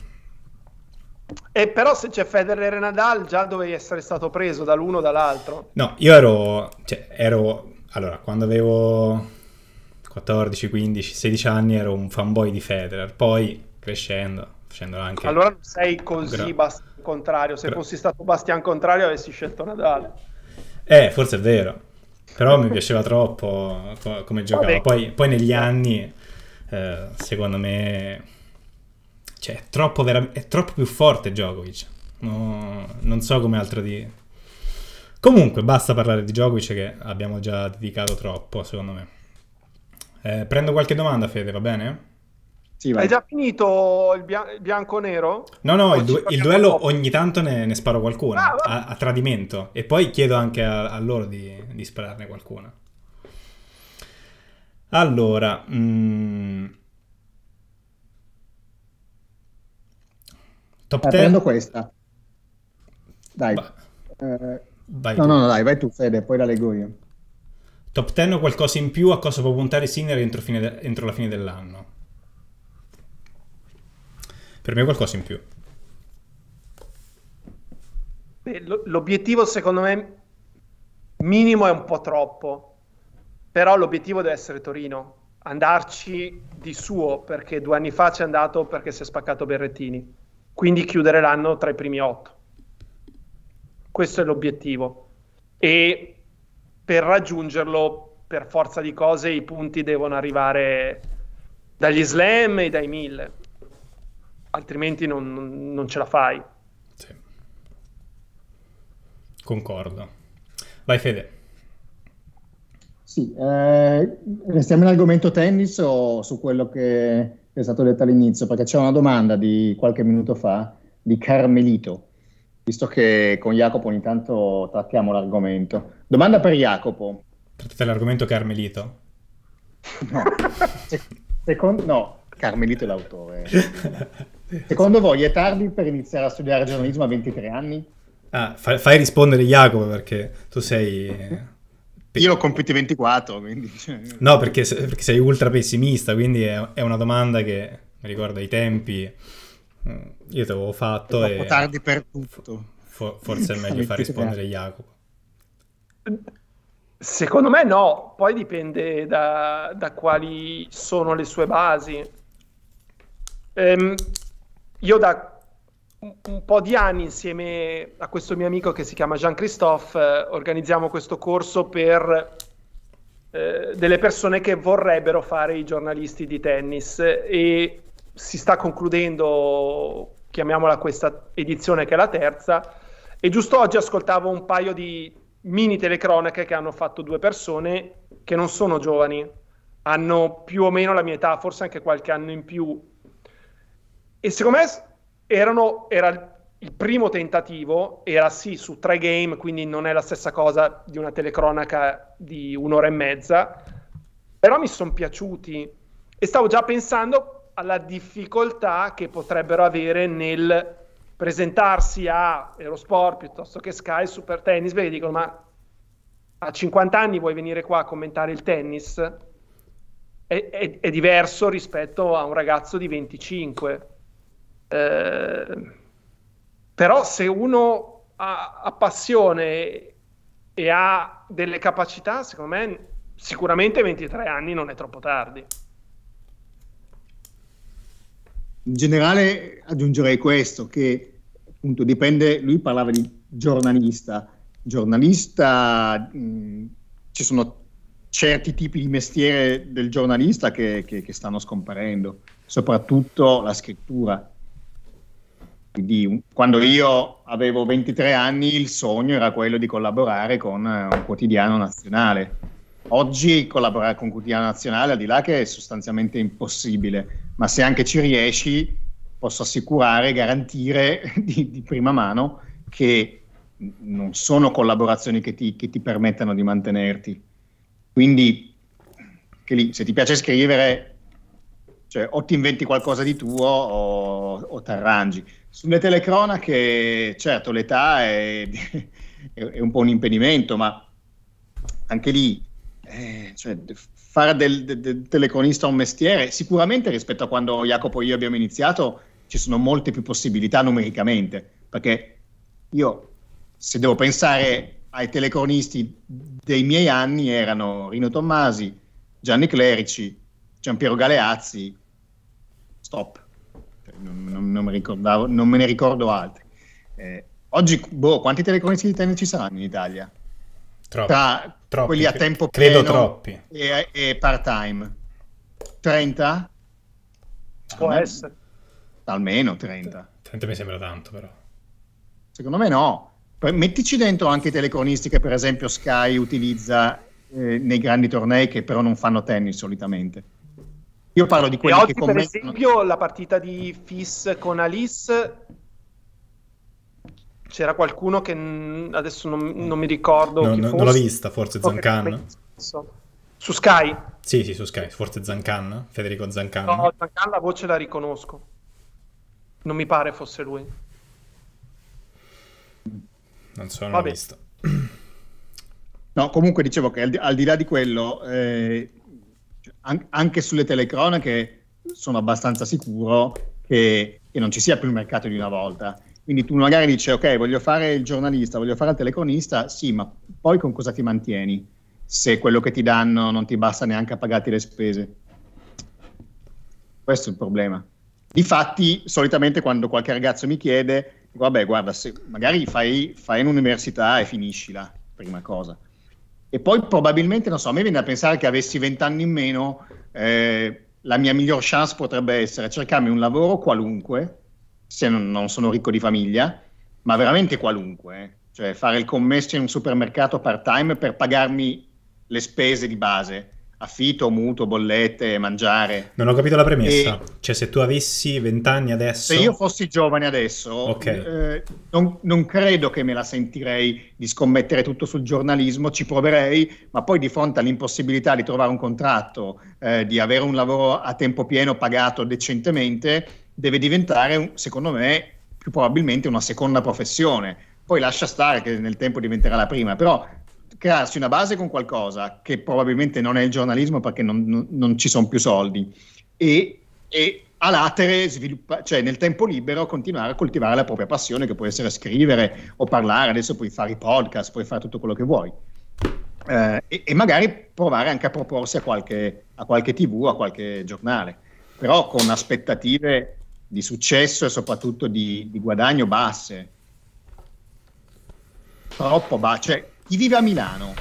E però se c'è Federer e Nadal già dovevi essere stato preso dall'uno o dall'altro. No, io ero, cioè, ero, allora, quando avevo quattordici, quindici, sedici anni ero un fanboy di Federer, poi crescendo, facendolo anche... Allora non sei così Gra- bast- contrario, se Gra- fossi stato Bastian contrario avessi scelto Nadal. Eh, forse è vero, però mi piaceva troppo co- come giocava. Vabbè. Poi, poi negli anni, eh, secondo me... Cioè, è troppo, vera- è troppo più forte Djokovic. No, non so come altro dire. Comunque, basta parlare di Djokovic che abbiamo già dedicato troppo, secondo me. Eh, prendo qualche domanda, Fede, va bene? Sì, vai. Hai già finito il, bia- il bianco-nero? No, no, il, du- il duello dopo? Ogni tanto ne, ne sparo qualcuna, ah, a-, a tradimento. E poi chiedo anche a, a loro di-, di spararne qualcuna. Allora... Mm... Top eh, ten. Prendo questa. Dai. Va. Eh, vai no, tu. no, no, dai, vai tu, Fede, poi la leggo io. Top ten o qualcosa in più a cosa può puntare Sinner entro, fine de- entro la fine dell'anno? Per me qualcosa in più. Beh, l- l'obiettivo secondo me minimo è un po' troppo, però l'obiettivo deve essere Torino. Andarci di suo, perché due anni fa ci è andato perché si è spaccato Berrettini. Quindi chiudere l'anno tra i primi otto. Questo è l'obiettivo. E per raggiungerlo, per forza di cose, i punti devono arrivare dagli slam e dai mille. Altrimenti non, non ce la fai. Sì. Concordo. Vai, Fede. Sì, eh, restiamo in argomento tennis o su quello che... è stato detto all'inizio, perché c'è una domanda di qualche minuto fa di Carmelito, visto che con Jacopo ogni tanto trattiamo l'argomento. Domanda per Jacopo. Trattate l'argomento Carmelito? No, Se- secondo... no. Carmelito è l'autore. Secondo voi è tardi per iniziare a studiare giornalismo a ventitré anni? Ah, fa- fai rispondere Jacopo, perché tu sei... Io l'ho compiuto ventiquattro, quindi... No, perché, perché sei ultra pessimista, quindi è, è una domanda che mi ricorda i tempi. Io te l'avevo fatto è e... È tardi per tutto. For- forse è meglio far rispondere Jacopo. Secondo me no, poi dipende da, da quali sono le sue basi. Ehm, io da... un po' di anni insieme a questo mio amico che si chiama Gian Christophe eh, organizziamo questo corso per eh, delle persone che vorrebbero fare i giornalisti di tennis e si sta concludendo, chiamiamola questa edizione che è la terza, e giusto oggi ascoltavo un paio di mini telecronache che hanno fatto due persone che non sono giovani, hanno più o meno la mia età, forse anche qualche anno in più, e secondo me Erano, era il primo tentativo, era sì su tre game, quindi non è la stessa cosa di una telecronaca di un'ora e mezza, però mi sono piaciuti e stavo già pensando alla difficoltà che potrebbero avere nel presentarsi a Eurosport piuttosto che Sky, Super Tennis, perché dicono ma a cinquanta anni vuoi venire qua a commentare il tennis? È, è, è diverso rispetto a un ragazzo di venticinque. Eh, però se uno ha, ha passione e ha delle capacità, secondo me sicuramente ventitré anni non è troppo tardi. In generale aggiungerei questo, che appunto dipende, lui parlava di giornalista giornalista mh, ci sono certi tipi di mestiere del giornalista che, che, che stanno scomparendo, soprattutto la scrittura. Quindi, quando io avevo ventitré anni, il sogno era quello di collaborare con un quotidiano nazionale. Oggi collaborare con un quotidiano nazionale, al di là che è sostanzialmente impossibile, ma se anche ci riesci, posso assicurare, garantire di, di prima mano che non sono collaborazioni che ti, che ti permettano di mantenerti. Quindi, che lì, se ti piace scrivere... Cioè, o ti inventi qualcosa di tuo o, o ti arrangi. Sulle telecronache, certo, l'età è, è un po' un impedimento, ma anche lì eh, cioè, fare del, del, del telecronista un mestiere. Sicuramente rispetto a quando Jacopo e io abbiamo iniziato ci sono molte più possibilità numericamente, perché io, se devo pensare ai telecronisti dei miei anni, erano Rino Tommasi, Gianni Clerici, Gian Piero Galeazzi, stop, non, non, non, mi ricordavo, non me ne ricordo altri. Eh, oggi, boh, quanti telecronisti di tennis ci saranno in Italia? Troppi. Tra troppi, quelli a tempo credo pieno troppi. E, e part-time? trenta? Può almeno, essere. Almeno trenta. trenta mi sembra tanto, però. Secondo me no. Mettici dentro anche i telecronisti che per esempio Sky utilizza eh, nei grandi tornei, che però non fanno tennis solitamente. Io parlo di quelli e oggi, che commentano. Per esempio la partita di Fiss con Alice, c'era qualcuno che adesso non, non mi ricordo no, chi no, fosse. Non l'ha vista, forse Zancan? Su Sky? Sì, sì, su Sky, forse Zancan, Federico Zancan. No, Zancan la voce la riconosco. Non mi pare fosse lui. Non so, non ho visto. No, comunque dicevo che al di, al di là di quello, eh, an anche sulle telecronache sono abbastanza sicuro che, che non ci sia più il mercato di una volta. Quindi tu magari dici, ok, voglio fare il giornalista, voglio fare il telecronista, sì, ma poi con cosa ti mantieni se quello che ti danno non ti basta neanche a pagarti le spese? Questo è il problema. Difatti, solitamente quando qualche ragazzo mi chiede... Vabbè, guarda, se magari fai, fai un'università e finiscila, prima cosa. E poi probabilmente, non so, a me viene da pensare che avessi vent'anni in meno, eh, la mia miglior chance potrebbe essere cercarmi un lavoro qualunque, se non, non sono ricco di famiglia, ma veramente qualunque. Eh. Cioè fare il commesso in un supermercato part-time per pagarmi le spese di base, affitto, mutuo, bollette, mangiare. Non ho capito la premessa, e cioè se tu avessi vent'anni adesso... Se io fossi giovane adesso, okay. eh, non, non credo che me la sentirei di scommettere tutto sul giornalismo, ci proverei, ma poi di fronte all'impossibilità di trovare un contratto, eh, di avere un lavoro a tempo pieno pagato decentemente, deve diventare, secondo me, più probabilmente una seconda professione. Poi lascia stare che nel tempo diventerà la prima, però... crearsi una base con qualcosa che probabilmente non è il giornalismo perché non, non, non ci sono più soldi e, e a latere sviluppa, cioè nel tempo libero continuare a coltivare la propria passione, che può essere scrivere o parlare, adesso puoi fare i podcast, puoi fare tutto quello che vuoi, eh, e, e magari provare anche a proporsi a qualche, a qualche tv, a qualche giornale, però con aspettative di successo e soprattutto di, di guadagno basse, troppo basse. Chi vive a Milano,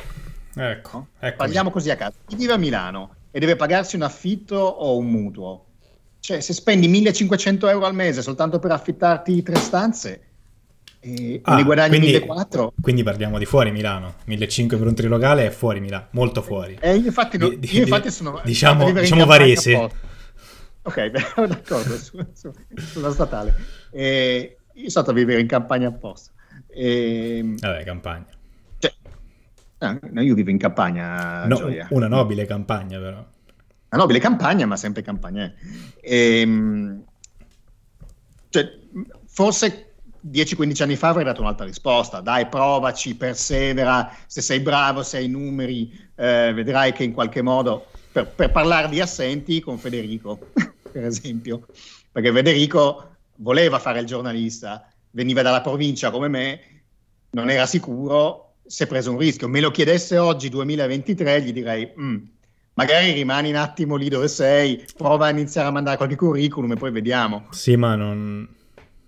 ecco, ecco. Parliamo così a caso, chi vive a Milano e deve pagarsi un affitto o un mutuo, cioè se spendi millecinquecento euro al mese soltanto per affittarti tre stanze e ah, ne guadagni millequattrocento, quindi parliamo di fuori Milano, millecinquecento per un trilocale è fuori Milano, molto fuori. Eh, io infatti, no, di, io infatti di, sono... Diciamo, diciamo Varese. Ok, d'accordo, su, su, sulla statale. Eh, io sono stato a vivere in campagna apposta. Eh, Vabbè, campagna. No, io vivo in campagna, no, Gioia. Una nobile campagna, però. Una nobile campagna, ma sempre campagna. Ehm, cioè, forse dieci quindici anni fa avrei dato un'altra risposta. Dai, provaci, persevera, se sei bravo, se hai numeri, eh, vedrai che in qualche modo... Per, per parlare di assenti con Federico, per esempio. Perché Federico voleva fare il giornalista, veniva dalla provincia come me, non era sicuro... si è preso un rischio. Me lo chiedesse oggi duemilaventitré gli direi mm, magari rimani un attimo lì dove sei, prova a iniziare a mandare qualche curriculum e poi vediamo. Sì, ma non,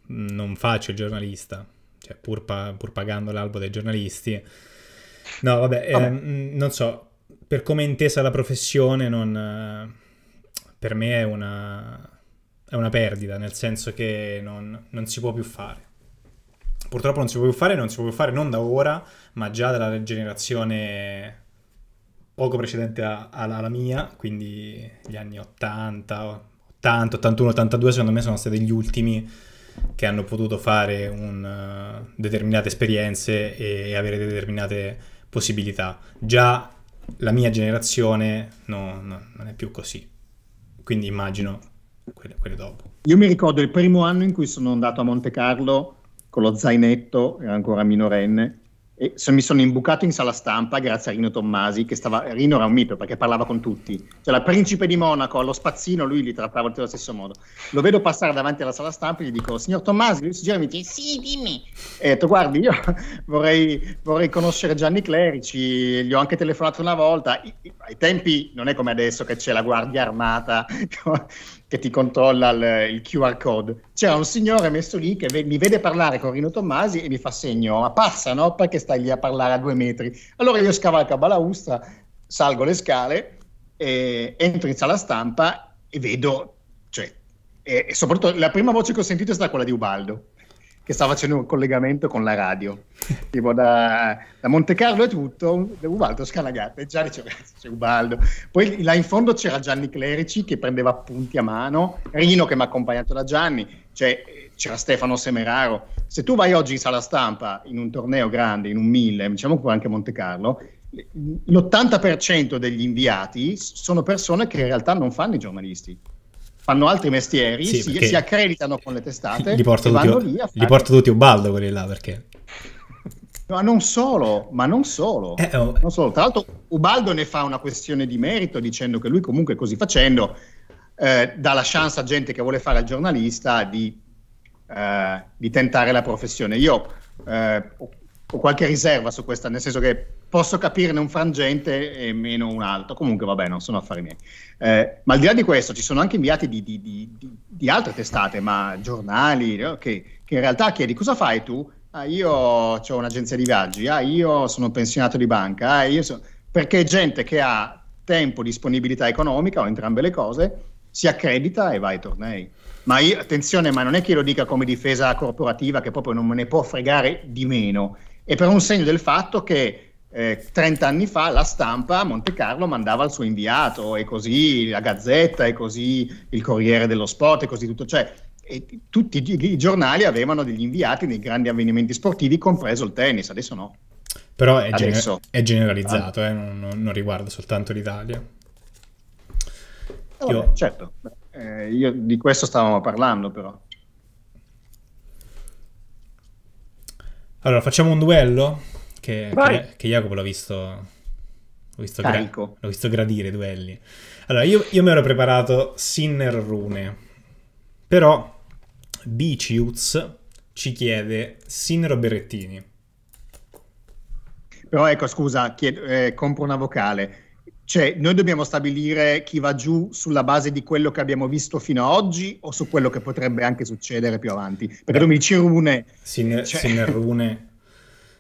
non faccio il giornalista, cioè, pur, pa pur pagando l'albo dei giornalisti, no vabbè, vabbè. Eh, non so, per come è intesa la professione, non, per me è una, è una perdita, nel senso che non, non si può più fare. Purtroppo non si può più fare, non si può più fare non da ora, ma già dalla generazione poco precedente a, alla, alla mia, quindi gli anni ottanta, ottanta, ottantuno, ottantadue secondo me sono stati gli ultimi che hanno potuto fare un, uh, determinate esperienze e, e avere determinate possibilità. Già la mia generazione no, no, non è più così, quindi immagino quelle, quelle dopo. Io mi ricordo il primo anno in cui sono andato a Monte Carlo con lo zainetto, era ancora minorenne, E so, mi sono imbucato in sala stampa grazie a Rino Tommasi, che stava, Rino era un mito perché parlava con tutti, cioè la principe di Monaco allo spazzino lui li trattava allo stesso modo. Lo vedo passare davanti alla sala stampa e gli dico: signor Tommasi. Lui si gira e mi dice: sì, dimmi. E ho detto: guardi, io vorrei, vorrei conoscere Gianni Clerici, gli ho anche telefonato una volta. Ai tempi non è come adesso che c'è la guardia armata che ti controlla il, il Q R code. C'era un signore messo lì che ve, mi vede parlare con Rino Tommasi e mi fa segno: ma passa, no? Perché stai lì a parlare a due metri? Allora io scavalco a balaustra, salgo le scale, e entro in sala stampa e vedo, cioè, e, e soprattutto la prima voce che ho sentito è stata quella di Ubaldo, che sta facendo un collegamento con la radio, tipo da, da Monte Carlo e tutto, Ubaldo Scanagatta, e già diceva: c'è Ubaldo. Poi là in fondo c'era Gianni Clerici che prendeva appunti a mano, Rino che mi ha accompagnato da Gianni, cioè c'era Stefano Semeraro. Se tu vai oggi in sala stampa, in un torneo grande, in un mille, diciamo anche Monte Carlo, l'ottanta per cento degli inviati sono persone che in realtà non fanno i giornalisti. Fanno altri mestieri, sì, si, si accreditano con le testate, li porta tutti, fare... tutti Ubaldo quelli là, perché... Ma non solo, ma non solo, eh, oh. non solo. Tra l'altro Ubaldo ne fa una questione di merito, dicendo che lui comunque così facendo eh, dà la chance a gente che vuole fare il giornalista di, eh, di tentare la professione. Io eh, ho qualche riserva su questa, nel senso che posso capirne un frangente e meno un altro, comunque vabbè, non sono affari miei. Eh, ma al di là di questo ci sono anche inviati di, di, di, di altre testate, ma giornali, no? che, che in realtà chiedi: cosa fai tu? Ah, io ho un'agenzia di viaggi, ah, io sono un pensionato di banca, ah, io sono... perché gente che ha tempo, disponibilità economica o entrambe le cose, si accredita e va ai tornei. Ma io, attenzione, ma non è che io lo dica come difesa corporativa, che proprio non me ne può fregare di meno, è per un segno del fatto che Eh, trent'anni fa la stampa a Monte Carlo mandava il suo inviato, e così la Gazzetta, e così il Corriere dello Sport, e così tutto, cioè e tutti i giornali avevano degli inviati nei grandi avvenimenti sportivi, compreso il tennis. Adesso no, però è, adesso. Gener- è generalizzato, eh? non, non, non riguarda soltanto l'Italia. Io... Vabbè, certo, eh, io di questo stavamo parlando, però. Allora facciamo un duello? Che, che, che Jacopo l'ho visto, l'ho visto, gra- l'ho visto gradire i duelli. Allora, io, io mi ero preparato Sinner-Rune, però Biciuz ci chiede Sinner o Berrettini. Però ecco, scusa, chiedo, eh, compro una vocale. Cioè, noi dobbiamo stabilire chi va giù sulla base di quello che abbiamo visto fino ad oggi o su quello che potrebbe anche succedere più avanti? Perché tu mi dici Rune... Sinner-Rune...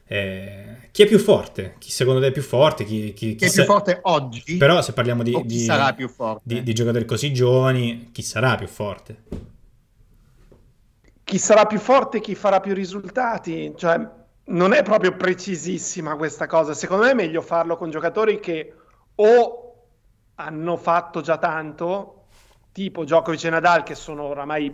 Eh, chi è più forte? Chi secondo te è più forte? Chi, chi, chi, chi è sa... più forte oggi? Però se parliamo di, di, sarà più forte? Di, di giocatori così giovani, chi sarà più forte? Chi sarà più forte? Chi farà più risultati? Cioè, non è proprio precisissima questa cosa. Secondo me è meglio farlo con giocatori che o hanno fatto già tanto, tipo Djokovic e Nadal, che sono oramai,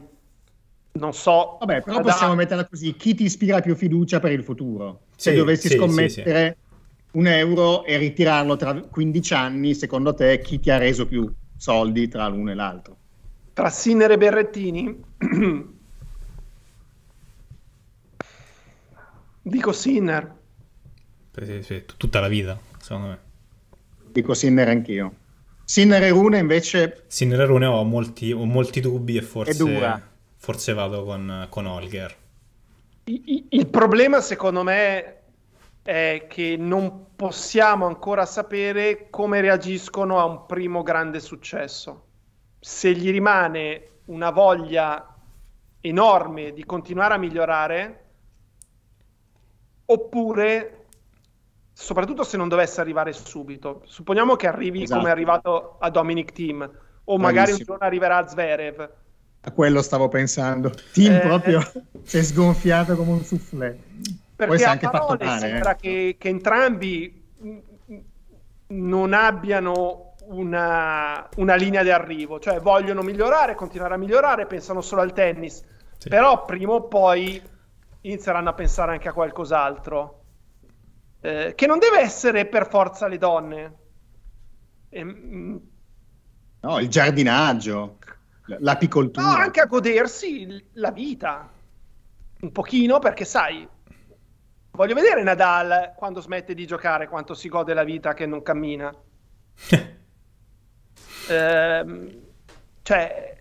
non so. Vabbè, però Nadal... possiamo metterla così: chi ti ispira più fiducia per il futuro? Se sì, dovessi sì, scommettere sì, sì. un euro e ritirarlo tra quindici anni, secondo te chi ti ha reso più soldi tra l'uno e l'altro? Tra Sinner e Berrettini? Dico Sinner. Sì, sì, tutta la vita, secondo me. Dico Sinner anch'io. Sinner e Rune invece... Sinner e Rune ho molti, ho molti dubbi e forse... È dura. Forse vado con, con Holger. Il problema secondo me è che non possiamo ancora sapere come reagiscono a un primo grande successo. Se gli rimane una voglia enorme di continuare a migliorare, oppure, soprattutto se non dovesse arrivare subito, supponiamo che arrivi esatto. come è arrivato a Dominic Thiem, o Bravissimo. magari un giorno arriverà a Zverev. A quello stavo pensando. Tim eh, proprio si è sgonfiato come un soufflé. Perché a anche parole fatto male, sembra eh. che, che entrambi non abbiano una, una linea di arrivo. Cioè vogliono migliorare, continuare a migliorare, pensano solo al tennis. Sì. Però prima o poi inizieranno a pensare anche a qualcos'altro. Eh, che non deve essere per forza le donne. Ehm... No, il giardinaggio. L'apicoltura. No, anche a godersi la vita un pochino, perché sai, Voglio vedere Nadal quando smette di giocare, quanto si gode la vita che non cammina. eh, cioè,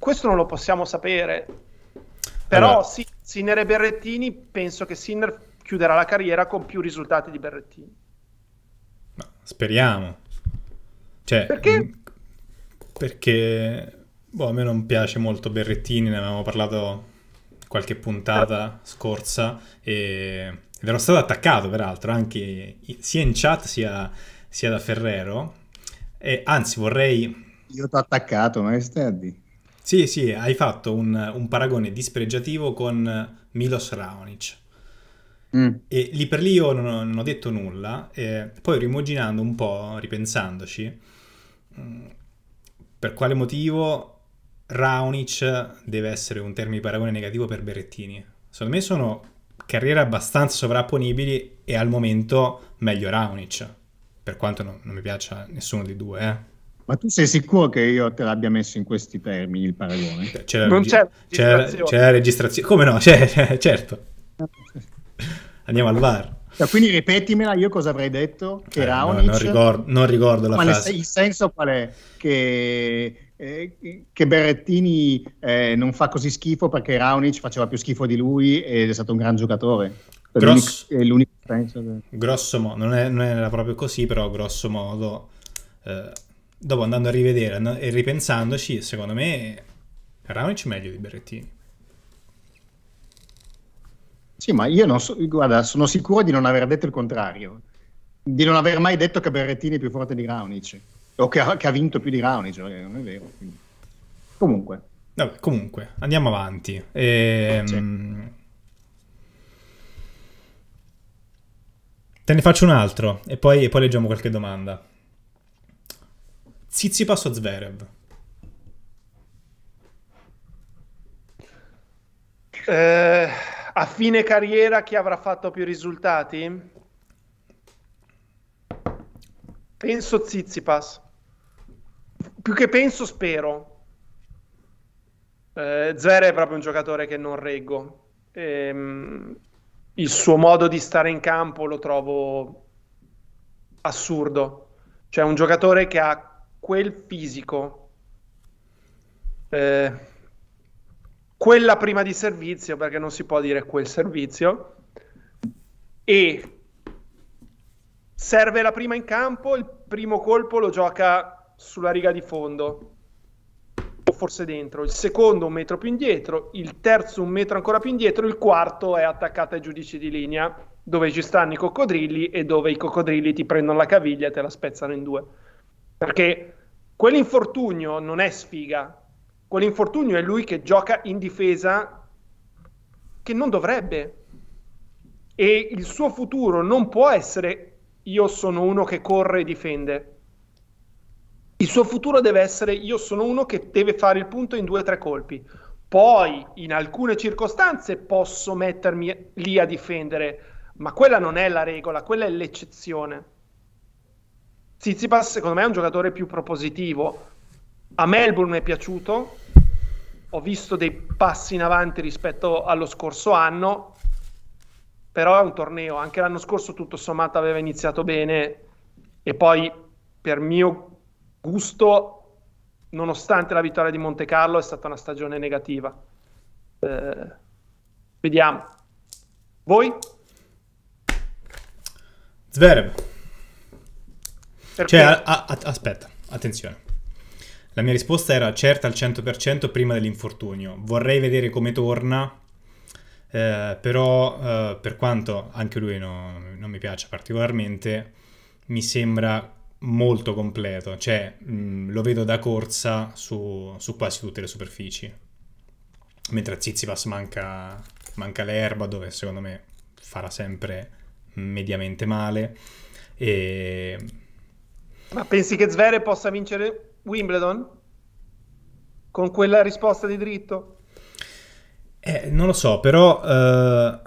questo non lo possiamo sapere. Però allora, sì, Sinner e Berrettini, penso che Sinner chiuderà la carriera con più risultati di Berrettini. Ma speriamo. Cioè, perché? Perché boh, a me non piace molto Berrettini, ne avevamo parlato qualche puntata scorsa e, ed ero stato attaccato peraltro anche sia in chat sia, sia da Ferrero, e anzi vorrei... Io t'ho attaccato, ma che stai a dire? Sì, sì, hai fatto un, un paragone dispregiativo con Milos Raonic. Mm. E lì per lì io non ho, non ho detto nulla, e poi rimuginando un po', ripensandoci, mh, per quale motivo Raonic deve essere un termine di paragone negativo per Berrettini? Secondo me sono carriere abbastanza sovrapponibili e al momento meglio Raonic, per quanto non, non mi piaccia nessuno dei due, eh. Ma tu sei sicuro che io te l'abbia messo in questi termini il paragone? C'è la, non c'è la, la registrazione. Come no? C'è, certo. Andiamo al V A R. Cioè, quindi ripetimela, io cosa avrei detto? Che eh, Raonic... No, non, ricordo, non ricordo la ma frase. Ma il senso qual è? Che, eh, che Berrettini eh, non fa così schifo perché Raonic faceva più schifo di lui ed è stato un gran giocatore. Grosso, è l'unico senso. Che... Grosso modo, non, è, non era proprio così, però grosso modo... Eh, dopo andando a rivedere e ripensandoci, secondo me Raonic meglio di Berrettini. Sì, ma io non so, guarda, sono sicuro di non aver detto il contrario, di non aver mai detto che Berrettini è più forte di Raonic o che ha, che ha vinto più di Raonic, non è vero. Quindi. Comunque. Vabbè, comunque, andiamo avanti. E, mh, te ne faccio un altro e poi, e poi leggiamo qualche domanda. Tsitsipas o Zverev? Eh, a fine carriera chi avrà fatto più risultati? Penso Tsitsipas. Più che penso, spero. Eh, Zverev è proprio un giocatore che non reggo. Ehm, il suo modo di stare in campo lo trovo assurdo. Cioè un giocatore che ha quel fisico, eh, quella prima di servizio, perché non si può dire quel servizio, e serve la prima in campo, il primo colpo lo gioca sulla riga di fondo o forse dentro, il secondo un metro più indietro, il terzo un metro ancora più indietro, il quarto è attaccato ai giudici di linea dove ci stanno i coccodrilli e dove i coccodrilli ti prendono la caviglia e te la spezzano in due. Perché quell'infortunio non è sfiga, quell'infortunio è lui che gioca in difesa che non dovrebbe, e il suo futuro non può essere io sono uno che corre e difende, il suo futuro deve essere io sono uno che deve fare il punto in due o tre colpi, poi in alcune circostanze posso mettermi lì a difendere, ma quella non è la regola, quella è l'eccezione. Tsitsipas secondo me è un giocatore più propositivo, a Melbourne mi è piaciuto, ho visto dei passi in avanti rispetto allo scorso anno, però è un torneo, anche l'anno scorso tutto sommato aveva iniziato bene e poi per mio gusto, nonostante la vittoria di Monte Carlo, è stata una stagione negativa. Eh, vediamo. Voi? Zverev. Cioè, a, a, aspetta, attenzione. La mia risposta era certa al cento per cento prima dell'infortunio. Vorrei vedere come torna, eh, però eh, per quanto anche lui no, non mi piace particolarmente, mi sembra molto completo. Cioè, mh, lo vedo da corsa su, su quasi tutte le superfici. Mentre a Tsitsipas manca, manca l'erba, dove secondo me farà sempre mediamente male. E... Ma pensi che Zverev possa vincere Wimbledon? Con quella risposta di dritto? Eh, non lo so, però eh,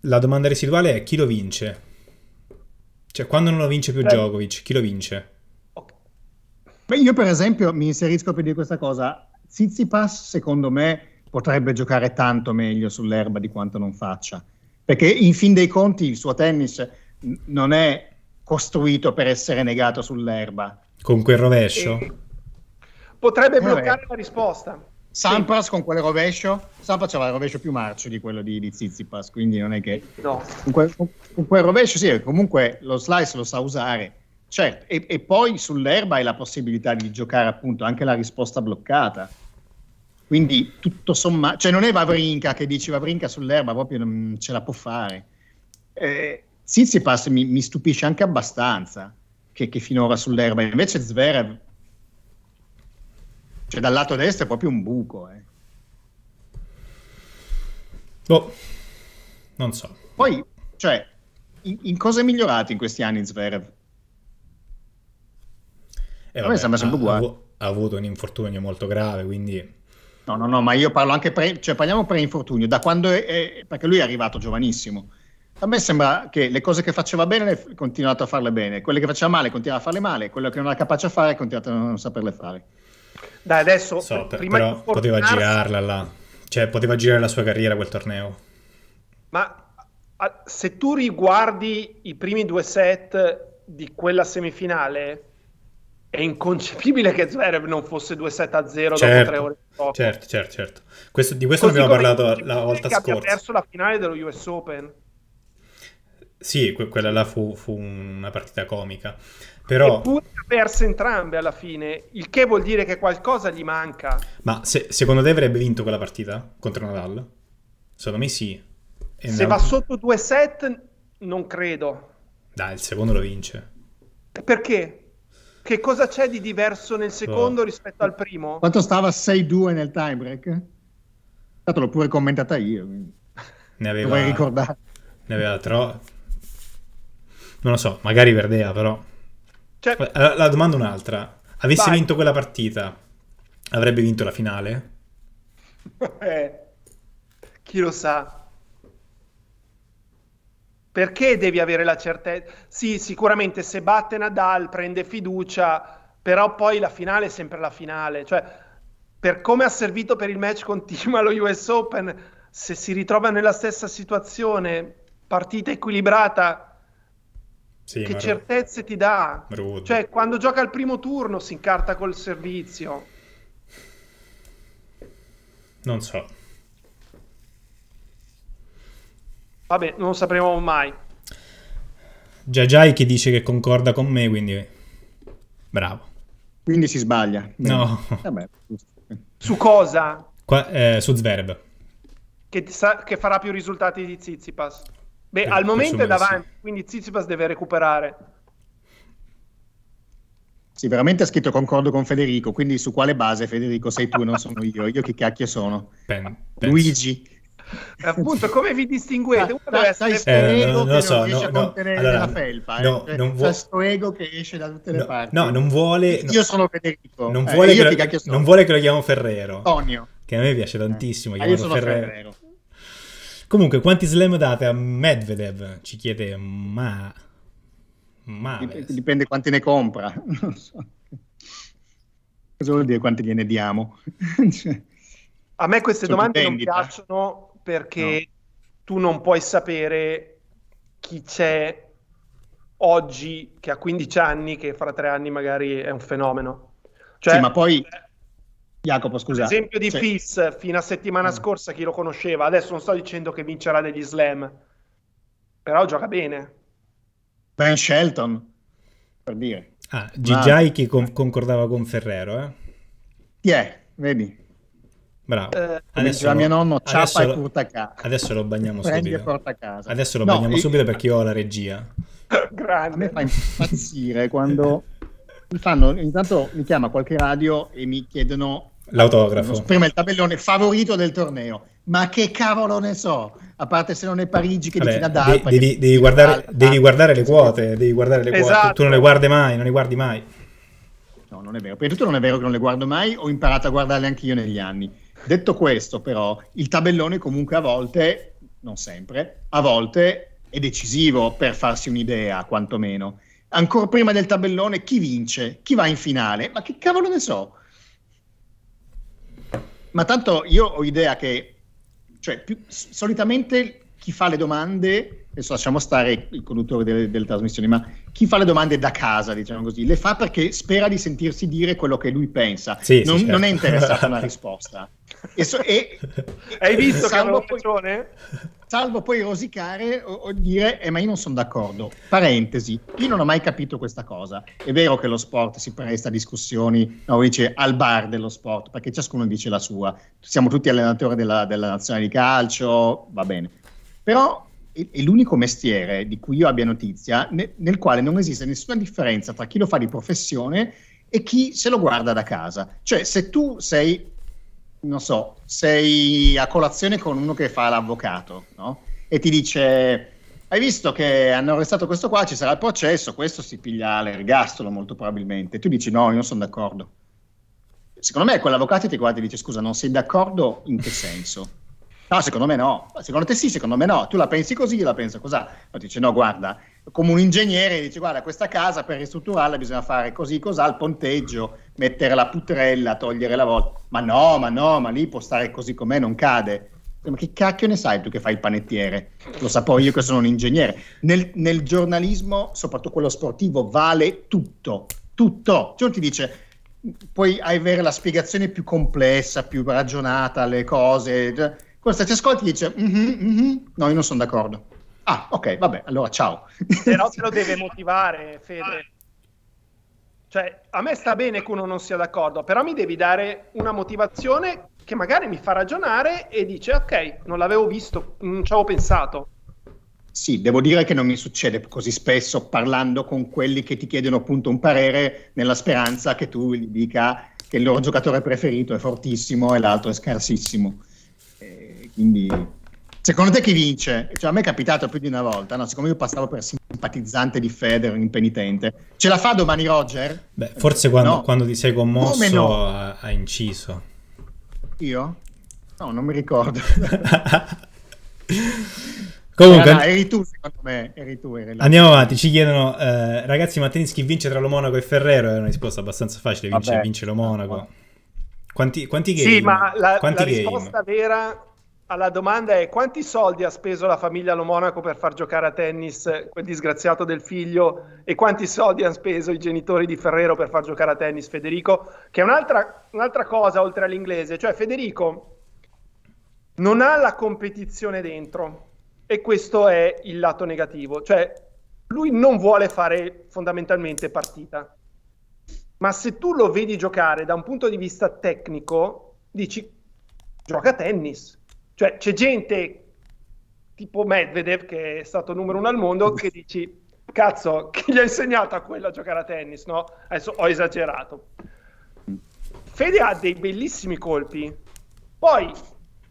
la domanda residuale è chi lo vince? Cioè, quando non lo vince più Djokovic, chi lo vince? Okay. Beh, io per esempio mi inserisco per dire questa cosa. Tsitsipas, secondo me, potrebbe giocare tanto meglio sull'erba di quanto non faccia. perché in fin dei conti il suo tennis non è costruito per essere negato sull'erba. Con quel rovescio? E potrebbe bloccare eh, la risposta. Sampras sì. Con quel rovescio? Sampras aveva il rovescio più marcio di quello di, di Tsitsipas, quindi non è che... No. Con, quel, con, con quel rovescio sì, comunque lo slice lo sa usare. Certo, e, e poi sull'erba hai la possibilità di giocare appunto anche la risposta bloccata. Quindi tutto sommato, cioè non è Wawrinka che dice Wawrinka sull'erba proprio non ce la può fare. Eh, Tsitsipas mi, mi stupisce anche abbastanza che, che finora sull'erba, invece Zverev, cioè dal lato destro è proprio un buco. Eh. Oh, non so. Poi, cioè, in, in cosa è migliorato in questi anni Zverev? Eh, vabbè, sembra sempre uguale. Ha, ha avuto un infortunio molto grave, quindi... No, no, no, ma io parlo anche pre... cioè parliamo pre-infortunio, da quando è, è... perché lui è arrivato giovanissimo. A me sembra che le cose che faceva bene le ha continuato a farle bene, quelle che faceva male continuava a farle male, quello che non era capace a fare continuava a non saperle fare. Dai, adesso so, per, prima però di poteva girarla là, cioè poteva girare la sua carriera quel torneo. Ma a, se tu riguardi i primi due set di quella semifinale è inconcepibile che Zverev non fosse due sette a zero certo, dopo tre ore di gioco. Certo, certo, certo. Questo, di questo abbiamo parlato la volta scorsa. Che abbia perso la finale dello U S Open. Sì, que quella là fu, fu una partita comica. Però... Eppure ha perso entrambe alla fine, il che vuol dire che qualcosa gli manca. Ma se, secondo te avrebbe vinto quella partita contro Nadal? Secondo me sì. E se una... va sotto due set, non credo. Dai, il secondo lo vince. Perché? Che cosa c'è di diverso nel secondo oh. rispetto al primo? Quanto stava sei due nel tiebreak? L'ho pure commentata io. Ne aveva... Dovrei ricordare. Ne aveva troppo. Non lo so, magari perdeva però. Cioè... La, la domanda è un'altra. Avesse Vai. vinto quella partita, avrebbe vinto la finale? Eh, chi lo sa? Perché devi avere la certezza? Sì, sicuramente se batte Nadal prende fiducia, però poi la finale è sempre la finale. Cioè, per come ha servito per il match con Tim allo U S Open, se si ritrova nella stessa situazione, partita equilibrata, sì, che certezze ti dà? Rude. Cioè, quando gioca al primo turno si incarta col servizio. Non so. Vabbè, non lo sapremo mai. Giagiai che dice che concorda con me, quindi bravo. Quindi si sbaglia. Bene. No. Vabbè. Su cosa? Qua, eh, su Zverev. Che, che farà più risultati di Tsitsipas. Beh, per, al momento è davanti, sì. Quindi Tsitsipas deve recuperare. Sì, veramente ha scritto concordo con Federico, quindi su quale base Federico sei tu e non sono io? Io che cacchio sono? Pen, Luigi. Appunto, come vi distinguete? Uno deve essere Sonego che non riesce a contenere la felpa, c'è Sonego che esce da tutte le parti. No, non vuole. Io sono Federico. Non vuole che lo chiamo Ferrero. Antonio. Che a me piace tantissimo. Io sono Ferrero. Comunque, quanti slam date a Medvedev? Ci chiede, ma. Dipende quanti ne compra. Non so. Cosa vuol dire quanti gliene diamo? A me queste domande non piacciono. Perché no. tu non puoi sapere chi c'è oggi che ha quindici anni che fra tre anni magari è un fenomeno. Cioè, sì, ma poi, Jacopo, scusa. L'esempio di cioè... Fiss, fino a settimana mm. scorsa chi lo conosceva? Adesso non sto dicendo che vincerà degli slam, però gioca bene. Ben Shelton, per dire. Ah, Gigiai che con concordava con Ferrero, eh? Yeah, vedi. Bravo. Eh, adesso lo, mia nonno ciappa e curta casa. Adesso lo bagniamo Prendi subito. Adesso lo no, bagniamo io... subito perché io ho la regia. Grande. A me fa impazzire quando mi fanno, intanto mi chiama qualche radio e mi chiedono l'autografo. Prima il tabellone favorito del torneo. Ma che cavolo ne so? A parte se non è Parigi che Vabbè, dice Nadal. De devi, devi, guardare, Nadal, devi guardare le quote, devi guardare le esatto. quote. Tu non le guardi mai, non le guardi mai. No, non è vero. Prima di tutto non è vero che non le guardo mai, ho imparato a guardarle anch'io negli anni. Detto questo, però, il tabellone comunque a volte, non sempre, a volte è decisivo per farsi un'idea, quantomeno. Ancora prima del tabellone, chi vince? Chi va in finale? Ma che cavolo ne so? Ma tanto io ho idea che, cioè, più, solitamente chi fa le domande, adesso lasciamo stare il conduttore delle, delle trasmissioni, ma chi fa le domande da casa, diciamo così, le fa perché spera di sentirsi dire quello che lui pensa, sì, non, sì, certo. non è interessato alla risposta. E so, e, Hai visto che hanno ragione? Salvo poi rosicare o, o dire eh, ma io non sono d'accordo, parentesi, io non ho mai capito questa cosa. È vero che lo sport si presta a discussioni, no, dice al bar dello sport, perché ciascuno dice la sua, siamo tutti allenatori della, della nazionale di calcio, va bene, però è, è l'unico mestiere di cui io abbia notizia ne, nel quale non esiste nessuna differenza tra chi lo fa di professione e chi se lo guarda da casa. Cioè, se tu sei, non so, sei a colazione con uno che fa l'avvocato, no? E ti dice: hai visto che hanno arrestato questo qua, ci sarà il processo, questo si piglia l'ergastolo molto probabilmente. Tu dici: no, io non sono d'accordo. Secondo me quell'avvocato ti guarda e dice: scusa, non sei d'accordo in che senso? No, secondo me no. Secondo te sì, secondo me no. Tu la pensi così, io la penso così. No, ti dice: no, guarda, come un ingegnere dice: guarda, questa casa per ristrutturarla bisogna fare così, cos'ha, il ponteggio, mettere la putrella, togliere la volta. Ma no, ma no, ma lì può stare così com'è, non cade. Ma che cacchio ne sai tu che fai il panettiere? Lo saprò io che sono un ingegnere. Nel, nel giornalismo, soprattutto quello sportivo, vale tutto, tutto. Cioè, ti dice: puoi avere la spiegazione più complessa, più ragionata alle cose. Questo ti ascolti e dice: mm-hmm, mm-hmm, no, io non sono d'accordo. Ah, ok, vabbè, allora ciao. Però te lo deve motivare, Fede. Cioè, a me sta bene che uno non sia d'accordo, però mi devi dare una motivazione che magari mi fa ragionare e dice: ok, non l'avevo visto, non ci avevo pensato. Sì, devo dire che non mi succede così spesso parlando con quelli che ti chiedono appunto un parere nella speranza che tu gli dica che il loro giocatore preferito è fortissimo e l'altro è scarsissimo. Quindi, secondo te chi vince? Cioè, a me è capitato più di una volta, no? Siccome io passavo per simpatizzante di Federer impenitente, ce la fa domani Roger? Beh, forse quando, no. quando ti sei commosso no? ha, ha inciso. Io? No, non mi ricordo. Comunque, era, eri tu, secondo me, eri tu, eri là. Andiamo avanti, ci chiedono eh, ragazzi, ma Mattinsky vince tra Lo Monaco e Ferrero? È una risposta abbastanza facile, vince, Vabbè, vince Lo Monaco. No. Quanti, quanti game? Sì, ma la, la risposta vera alla domanda è: quanti soldi ha speso la famiglia Lo Monaco per far giocare a tennis quel disgraziato del figlio, e quanti soldi hanno speso i genitori di Ferrero per far giocare a tennis Federico? Che è un'altra, un'altra cosa oltre all'inglese, cioè Federico non ha la competizione dentro, e questo è il lato negativo, cioè lui non vuole fare fondamentalmente partita, ma se tu lo vedi giocare da un punto di vista tecnico dici: gioca a tennis. Cioè, c'è gente tipo Medvedev, che è stato numero uno al mondo, che dici: cazzo, chi gli ha insegnato a quello a giocare a tennis, no? Adesso ho esagerato. Fede ha dei bellissimi colpi. Poi,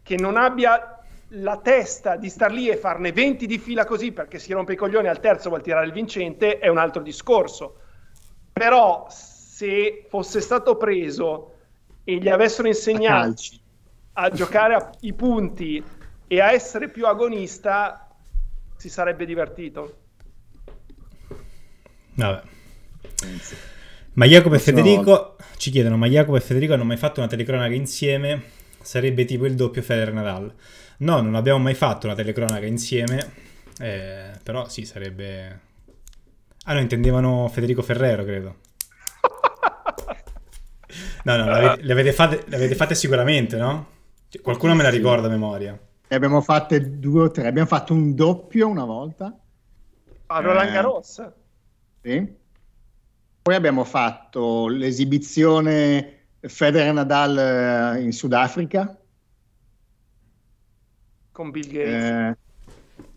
che non abbia la testa di star lì e farne venti di fila così perché si rompe i coglioni al terzo vuol tirare il vincente, è un altro discorso. Però, se fosse stato preso e gli avessero insegnato a giocare a i punti e a essere più agonista, si sarebbe divertito. Vabbè. Ma Jacopo e Federico ci chiedono: ma Jacopo e Federico hanno mai fatto una telecronaca insieme? Sarebbe tipo il doppio Federer Nadal. No, non abbiamo mai fatto una telecronaca insieme, eh, però sì, sarebbe... Ah no, intendevano Federico Ferrero, credo. No, no, uh. le avete fatte, le avete fatte sicuramente, no? Qualcuno me la ricorda a memoria. Ne abbiamo fatte due o tre. Abbiamo fatto un doppio una volta a Roland Garros. Eh, sì. Poi abbiamo fatto l'esibizione Federer Nadal in Sudafrica con Bill Gates. Eh,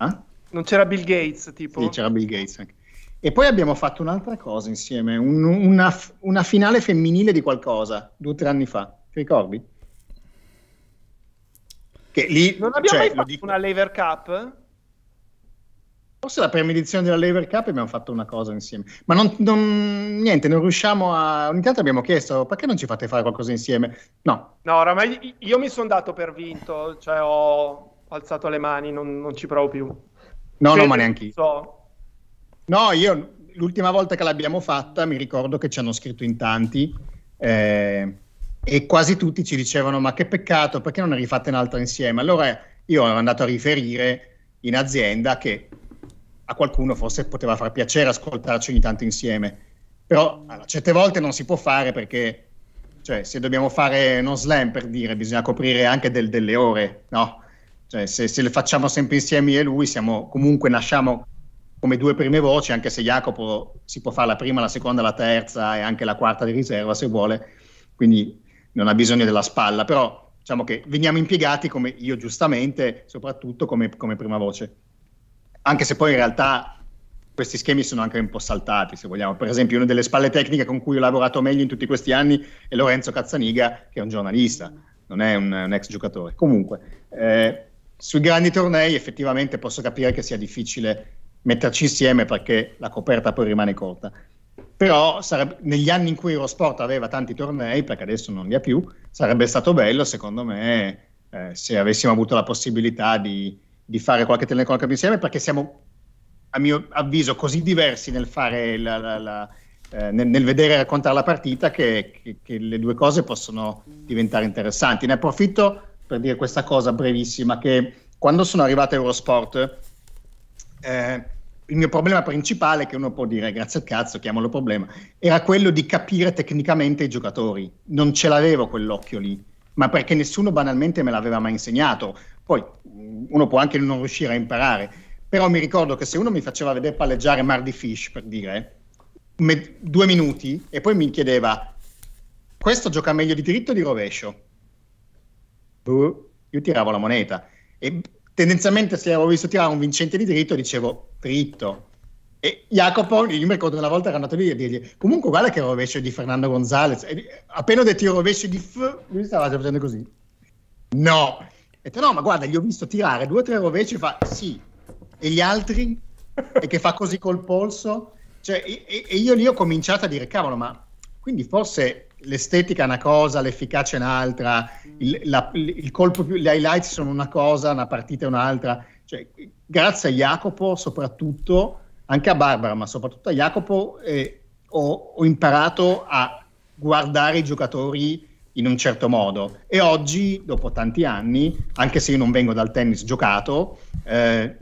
eh? Non c'era Bill Gates, tipo? Sì, c'era Bill Gates anche. E poi abbiamo fatto un'altra cosa insieme, un, una, una finale femminile di qualcosa due o tre anni fa. Ti ricordi? Che lì, non abbiamo cioè, mai fatto dico... una Lever Cup? Forse la premedizione della Lever Cup abbiamo fatto una cosa insieme, ma non, non, niente, non riusciamo a... Ogni tanto abbiamo chiesto: perché non ci fate fare qualcosa insieme? No, no, oramai io mi sono dato per vinto, cioè ho alzato le mani, non, non ci provo più. No, cioè, no, ma neanche io. So. No, io l'ultima volta che l'abbiamo fatta mi ricordo che ci hanno scritto in tanti, eh, e quasi tutti ci dicevano: ma che peccato, perché non ne rifate un'altra insieme? Allora io ero andato a riferire in azienda, che a qualcuno forse poteva far piacere ascoltarci ogni tanto insieme, però allora, certe volte non si può fare, perché cioè, se dobbiamo fare uno slam, per dire, bisogna coprire anche del, delle ore, no? Cioè, se, se le facciamo sempre insieme io e lui, siamo, comunque nasciamo come due prime voci, anche se Jacopo si può fare la prima, la seconda, la terza e anche la quarta di riserva se vuole, quindi non ha bisogno della spalla, però diciamo che veniamo impiegati, come io giustamente, soprattutto come, come prima voce, anche se poi in realtà questi schemi sono anche un po' saltati, se vogliamo. Per esempio, una delle spalle tecniche con cui ho lavorato meglio in tutti questi anni è Lorenzo Cazzaniga, che è un giornalista, non è un, un ex giocatore. Comunque, eh, sui grandi tornei effettivamente posso capire che sia difficile metterci insieme, perché la coperta poi rimane corta. Però sarebbe, negli anni in cui Eurosport aveva tanti tornei, perché adesso non li ha più, sarebbe stato bello, secondo me, eh, se avessimo avuto la possibilità di, di fare qualche telecronaca insieme, perché siamo, a mio avviso, così diversi nel fare la, la, la, eh, nel, nel vedere e raccontare la partita, che, che, che le due cose possono diventare interessanti. Ne approfitto per dire questa cosa brevissima, che quando sono arrivato a Eurosport, eh, il mio problema principale, che uno può dire grazie al cazzo, chiamalo problema, era quello di capire tecnicamente i giocatori. Non ce l'avevo quell'occhio lì, ma perché nessuno banalmente me l'aveva mai insegnato. Poi uno può anche non riuscire a imparare, però mi ricordo che se uno mi faceva vedere palleggiare Mardy Fish, per dire, me, due minuti, e poi mi chiedeva: questo gioca meglio di diritto o di rovescio? Buh, io tiravo la moneta, e tendenzialmente se avevo visto tirare un vincente di diritto dicevo dritto. E Jacopo, io mi ricordo una volta che era andato lì a dirgli: comunque guarda che rovescio di Fernando Gonzalez, e appena ho detto rovescio di F, lui stava già facendo così, no, ho detto no, ma guarda, gli ho visto tirare due o tre rovesci, fa sì, e gli altri? E che fa così col polso, cioè, e, e io lì ho cominciato a dire cavolo, ma quindi forse l'estetica è una cosa, l'efficacia è un'altra, il, la, il colpo più, gli highlights sono una cosa, una partita è un'altra. Cioè, grazie a Jacopo, soprattutto, anche a Barbara, ma soprattutto a Jacopo, eh, ho, ho imparato a guardare i giocatori in un certo modo, e oggi, dopo tanti anni, anche se io non vengo dal tennis giocato, eh,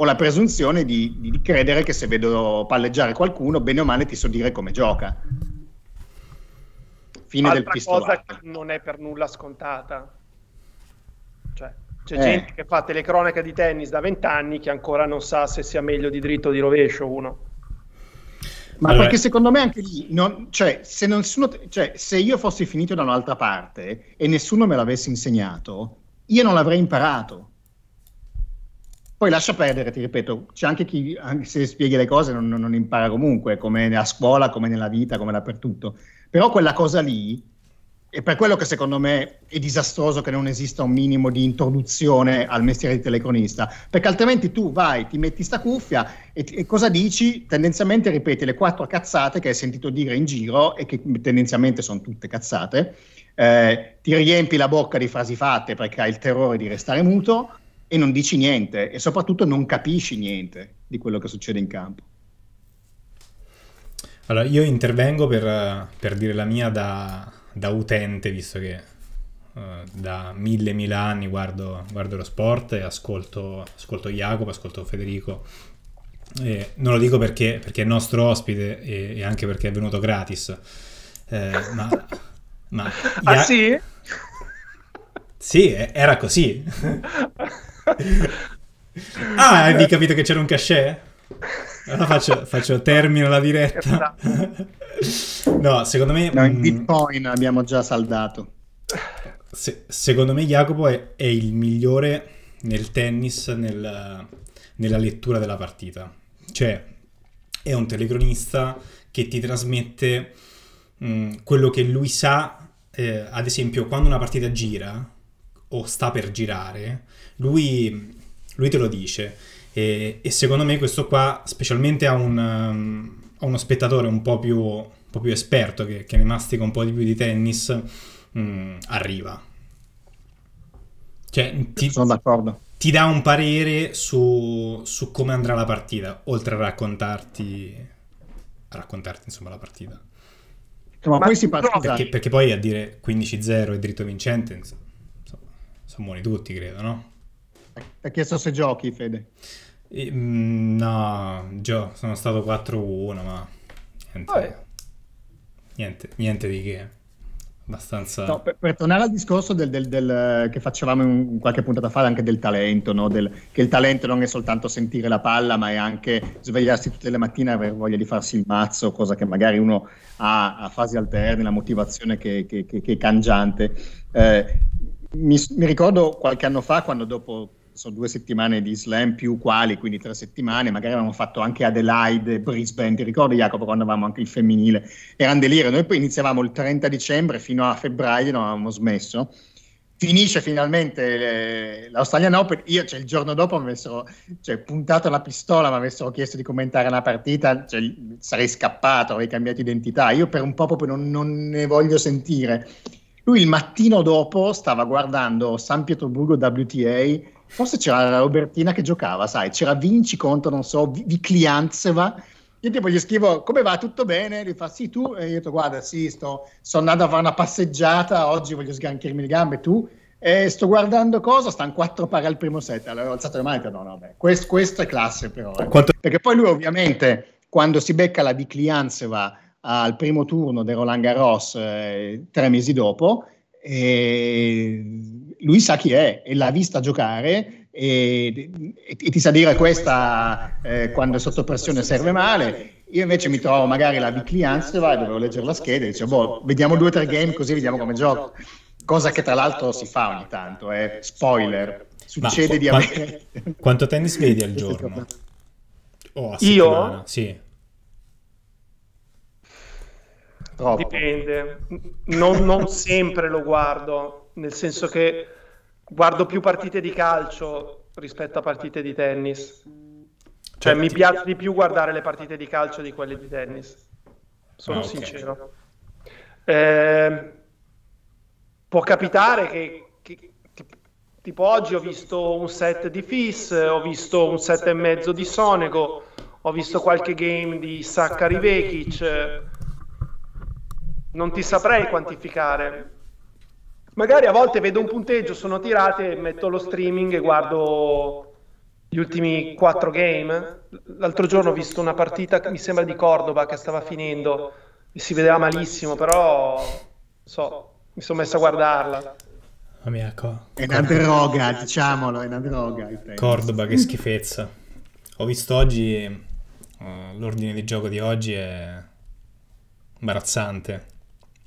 ho la presunzione di, di credere che se vedo palleggiare qualcuno, bene o male ti so dire come gioca. Fine del pistolato. Altra cosa che non è per nulla scontata. Cioè, c'è eh. gente che fa telecronaca di tennis da vent'anni che ancora non sa se sia meglio di dritto o di rovescio uno. Ma allora, perché secondo me anche lì, non, cioè, se nessuno, cioè, se io fossi finito da un'altra parte e nessuno me l'avesse insegnato, io non l'avrei imparato. Poi lascia perdere, ti ripeto, c'è anche chi, anche se spieghi le cose, non, non impara comunque, come a scuola, come nella vita, come dappertutto. Però quella cosa lì, è per quello che secondo me è disastroso che non esista un minimo di introduzione al mestiere di telecronista, perché altrimenti tu vai, ti metti sta cuffia e, e cosa dici? Tendenzialmente ripeti le quattro cazzate che hai sentito dire in giro, e che tendenzialmente sono tutte cazzate, eh, ti riempi la bocca di frasi fatte perché hai il terrore di restare muto e non dici niente, e soprattutto non capisci niente di quello che succede in campo. Allora, io intervengo per, per dire la mia da, da utente, visto che uh, da mille mila anni guardo, guardo lo sport e ascolto, ascolto Jacopo, ascolto Federico. E non lo dico perché, perché è nostro ospite e, e anche perché è venuto gratis. Eh, ma, ma ah ja sì? Sì, era così. Ah, avevi capito che c'era un cachet? Allora faccio, faccio termino la diretta. No, secondo me no, in Bitcoin abbiamo già saldato. Se, secondo me Jacopo è, è il migliore nel tennis, nel, nella lettura della partita. Cioè, è un telecronista che ti trasmette mh, quello che lui sa. eh, Ad esempio, quando una partita gira o sta per girare, lui, lui te lo dice. E, e secondo me questo qua, specialmente a, un, um, a uno spettatore un po' più, un po' più esperto, che, che ne mastica un po' di più di tennis, mh, arriva. Cioè, ti, sono d'accordo, ti dà un parere su, su come andrà la partita, oltre a raccontarti, a raccontarti insomma la partita. Ma, Ma poi si parte, perché, perché poi a dire quindici zero e dritto vincente, insomma, sono buoni tutti, credo, no? Ti ha chiesto se giochi, Fede. E, no, gio, sono stato quattro uno, ma niente, ah, niente, niente di che. Abbastanza... No, per, per tornare al discorso del, del, del, che facevamo in qualche puntata fa, anche del talento, no? Del, che il talento non è soltanto sentire la palla, ma è anche svegliarsi tutte le mattine e aver voglia di farsi il mazzo, cosa che magari uno ha a fasi alterne, la motivazione che, che, che, che è cangiante. Eh, mi, mi ricordo qualche anno fa, quando dopo so, due settimane di slam più quali, quindi tre settimane, magari avevamo fatto anche Adelaide, Brisbane, ti ricordi Jacopo quando avevamo anche il femminile, era un delirio, noi poi iniziavamo il trenta dicembre fino a febbraio, non avevamo smesso, finisce finalmente l'Australian Open, io cioè, il giorno dopo mi avessero cioè, puntato la pistola, mi avessero chiesto di commentare una partita, cioè, sarei scappato, avrei cambiato identità, io per un po' proprio non, non ne voglio sentire. Lui il mattino dopo stava guardando San Pietroburgo W T A, forse c'era la Robertina che giocava, sai, c'era Vinci contro, non so, Vikliantseva, io tipo gli scrivo, come va, tutto bene? Lui fa, sì, tu? E io dico, guarda, sì, sto, sto andando a fare una passeggiata, oggi voglio sgranchirmi le gambe, tu? E sto guardando cosa? Stanno quattro pari al primo set, allora ho alzato le mani e ho detto, no, no, beh, quest, questa è classe però. Eh. Quanto... Perché poi lui ovviamente, quando si becca la Vikliantseva al primo turno del Roland Garros eh, tre mesi dopo, e lui sa chi è e l'ha vista giocare e, e, e ti sa dire questa eh, quando è sotto pressione serve male. Io invece mi trovo magari la Vikliantseva, dovevo leggere la scheda e dicevo boh, vediamo due o tre game così vediamo come gioco, cosa che tra l'altro si fa ogni tanto, eh. Spoiler, succede ma, di avere quanto tennis vedi al giorno? Oh, io? Sì. Troppo. Dipende, non, non sempre lo guardo, nel senso che guardo più partite di calcio rispetto a partite di tennis, cioè, cioè mi piace di più guardare le partite di calcio di quelle di tennis, sono ah, okay. sincero. Eh, può capitare che, che, che tipo oggi ho visto un set di Fiss, ho visto un set e mezzo di Sonego, ho visto qualche game di Sakkari Vekic. Non ti saprei quantificare. Magari a volte vedo un punteggio, sono tirate, metto lo streaming e guardo gli ultimi quattro game. L'altro giorno ho visto una partita, mi sembra di Cordoba, che stava finendo e si vedeva malissimo, però so, mi sono messo a guardarla. Oh mia, è una droga, diciamolo, è una droga. Cordoba, che schifezza. Ho visto oggi, uh, l'ordine di gioco di oggi è imbarazzante.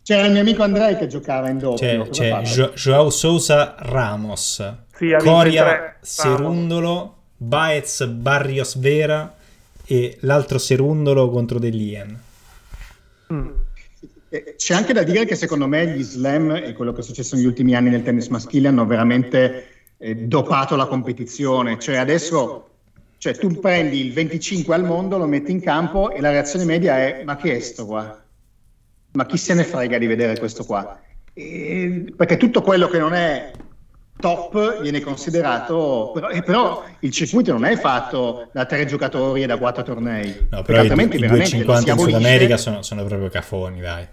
C'era il mio amico Andrei che giocava in doppio. C'è jo Joao Sousa Ramos, sì, Coria Serundolo, Baez Barrios Vera e l'altro Serundolo contro De Lien. Mm. C'è anche da dire che secondo me gli slam e quello che è successo negli ultimi anni nel tennis maschile hanno veramente eh, dopato la competizione. Cioè adesso... Cioè tu prendi il venticinque al mondo, lo metti in campo e la reazione media è ma che è sto qua? Ma chi se ne frega di vedere questo qua? E, perché tutto quello che non è top viene considerato, però, eh, però il circuito non è fatto da tre giocatori e da quattro tornei. No, però i, i duecentocinquanta in Sud America sono, sono proprio cafoni, dai,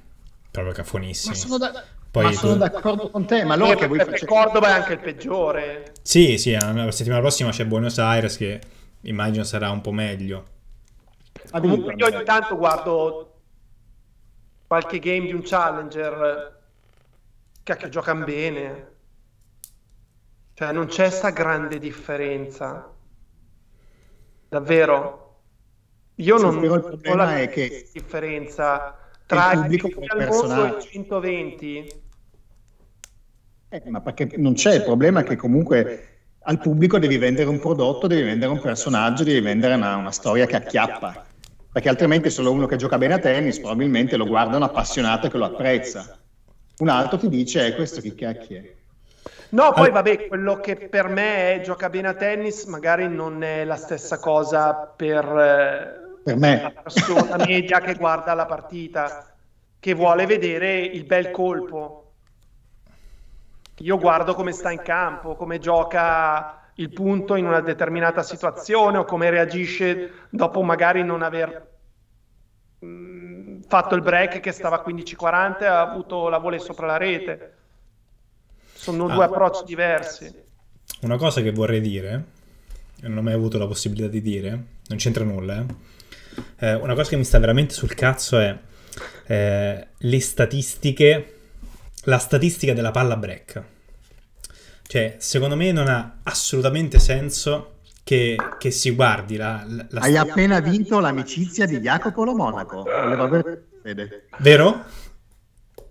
proprio cafonissimi. Ma sono da, Poi ma sono tu... d'accordo con te, ma allora che voi facete... Cordoba è anche il peggiore. Sì, sì, la settimana prossima c'è Buenos Aires che immagino sarà un po' meglio. Comunque io ogni tanto guardo qualche game di un challenger, cacchio giocano bene, cioè non c'è sta grande differenza davvero. Io non ho la differenza tra il pubblico e il mondo e centoventi, eh, ma perché non c'è il problema che comunque al pubblico devi vendere un prodotto, devi vendere un personaggio, devi vendere una, una storia che acchiappa, perché altrimenti solo uno che gioca bene a tennis probabilmente lo guarda un appassionato che lo apprezza, un altro ti dice eh, questo chi cacchi è. No, poi vabbè, quello che per me è gioca bene a tennis magari non è la stessa cosa per, per me. La persona media che guarda la partita, che vuole vedere il bel colpo. Io guardo come sta in campo, come gioca il punto in una determinata situazione o come reagisce dopo magari non aver mh, fatto il break che stava a quindici quaranta e ha avuto la volée sopra la rete. Sono ah, due approcci diversi. una cosa che vorrei dire, e non ho mai avuto la possibilità di dire, non c'entra nulla, eh. Eh, una cosa che mi sta veramente sul cazzo è eh, le statistiche, la statistica della palla break. Cioè, secondo me non ha assolutamente senso che, che si guardi la, la Hai appena vinto l'amicizia di Jacopo Lo Monaco. Vero?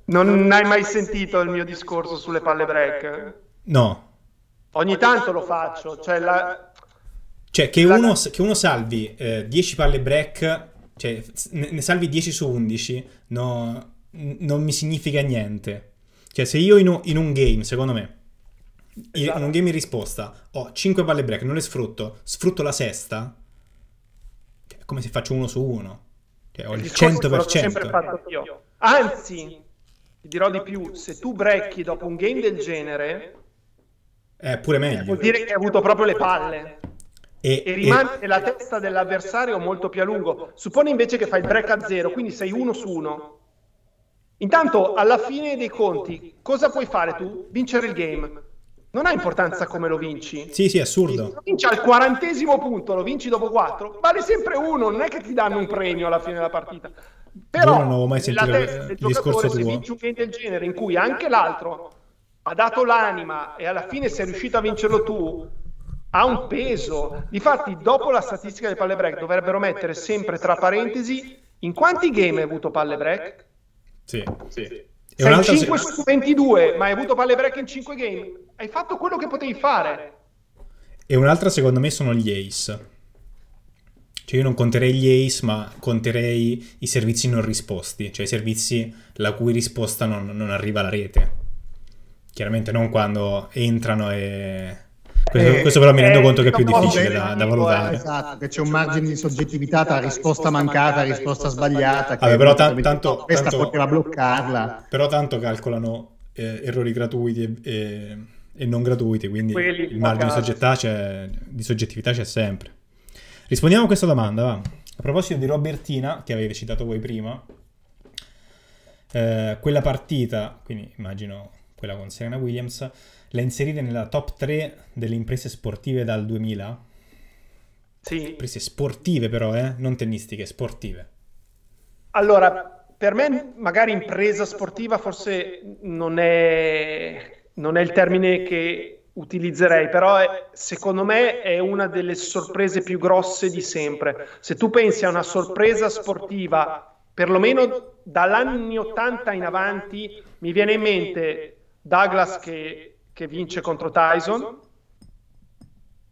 Non, non hai mai sentito il mio discorso sulle palle break? No. Ogni tanto lo faccio. Cioè, la... cioè che, la... uno, che uno salvi eh, dieci palle break, cioè ne, ne salvi dieci su undici, no, non mi significa niente. Cioè, se io in un, in un game, secondo me, esatto, in un game in risposta ho cinque palle break, non le sfrutto, sfrutto la sesta, è come se faccio uno su uno. Cioè, ho il, il cento per cento. L'ho sempre fatto io. Anzi, ti dirò di più, se tu brecchi dopo un game del genere è pure meglio, vuol dire che hai avuto proprio le palle e, e rimane e... la testa dell'avversario molto più a lungo. Supponi invece che fai il break a zero, quindi sei uno su uno. Intanto, alla fine dei conti, cosa puoi fare tu? Vincere il game. Non ha importanza come lo vinci. Sì, sì, assurdo. Se vinci al quarantesimo punto, lo vinci dopo quattro, vale sempre uno, non è che ti danno un premio alla fine della partita. Però io non avevo mai sentito la testa, il, il discorso tuo. Se vinci un game del genere in cui anche l'altro ha dato l'anima e alla fine sei riuscito a vincerlo tu, ha un peso. Difatti, dopo la statistica del palle break dovrebbero mettere sempre tra parentesi in quanti game hai avuto palle break? Sì, sì. Sei cinque su ventidue, ma hai avuto palle break in cinque game. Hai fatto quello che potevi fare. E un'altra, secondo me, sono gli ace. Cioè, io non conterei gli ace, ma conterei i servizi non risposti. Cioè, i servizi la cui risposta non, non arriva alla rete. Chiaramente non quando entrano e... Questo, eh, questo però mi rendo eh, conto che è più difficile da, da valutare. Esatto, che c'è un margine di soggettività tra risposta mancata e risposta sbagliata. Vabbè, però tanto, tanto, questa tanto, poteva bloccarla. Però tanto calcolano eh, errori gratuiti e, e, e non gratuiti, quindi Quelli il margine di, di soggettività c'è sempre. Rispondiamo a questa domanda, va. A proposito di Robertina, che avevi citato voi prima, eh, quella partita, quindi immagino quella con Serena Williams, l'ha inserita nella top tre delle imprese sportive dal duemila? Sì. Imprese sportive però, eh? Non tennistiche, sportive. Allora, per me magari impresa sportiva forse non è, non è il termine che utilizzerei, però è, secondo me è una delle sorprese più grosse di sempre. Se tu pensi a una sorpresa sportiva, perlomeno dall'anni ottanta in avanti, mi viene in mente Douglas che... che vince contro Tyson,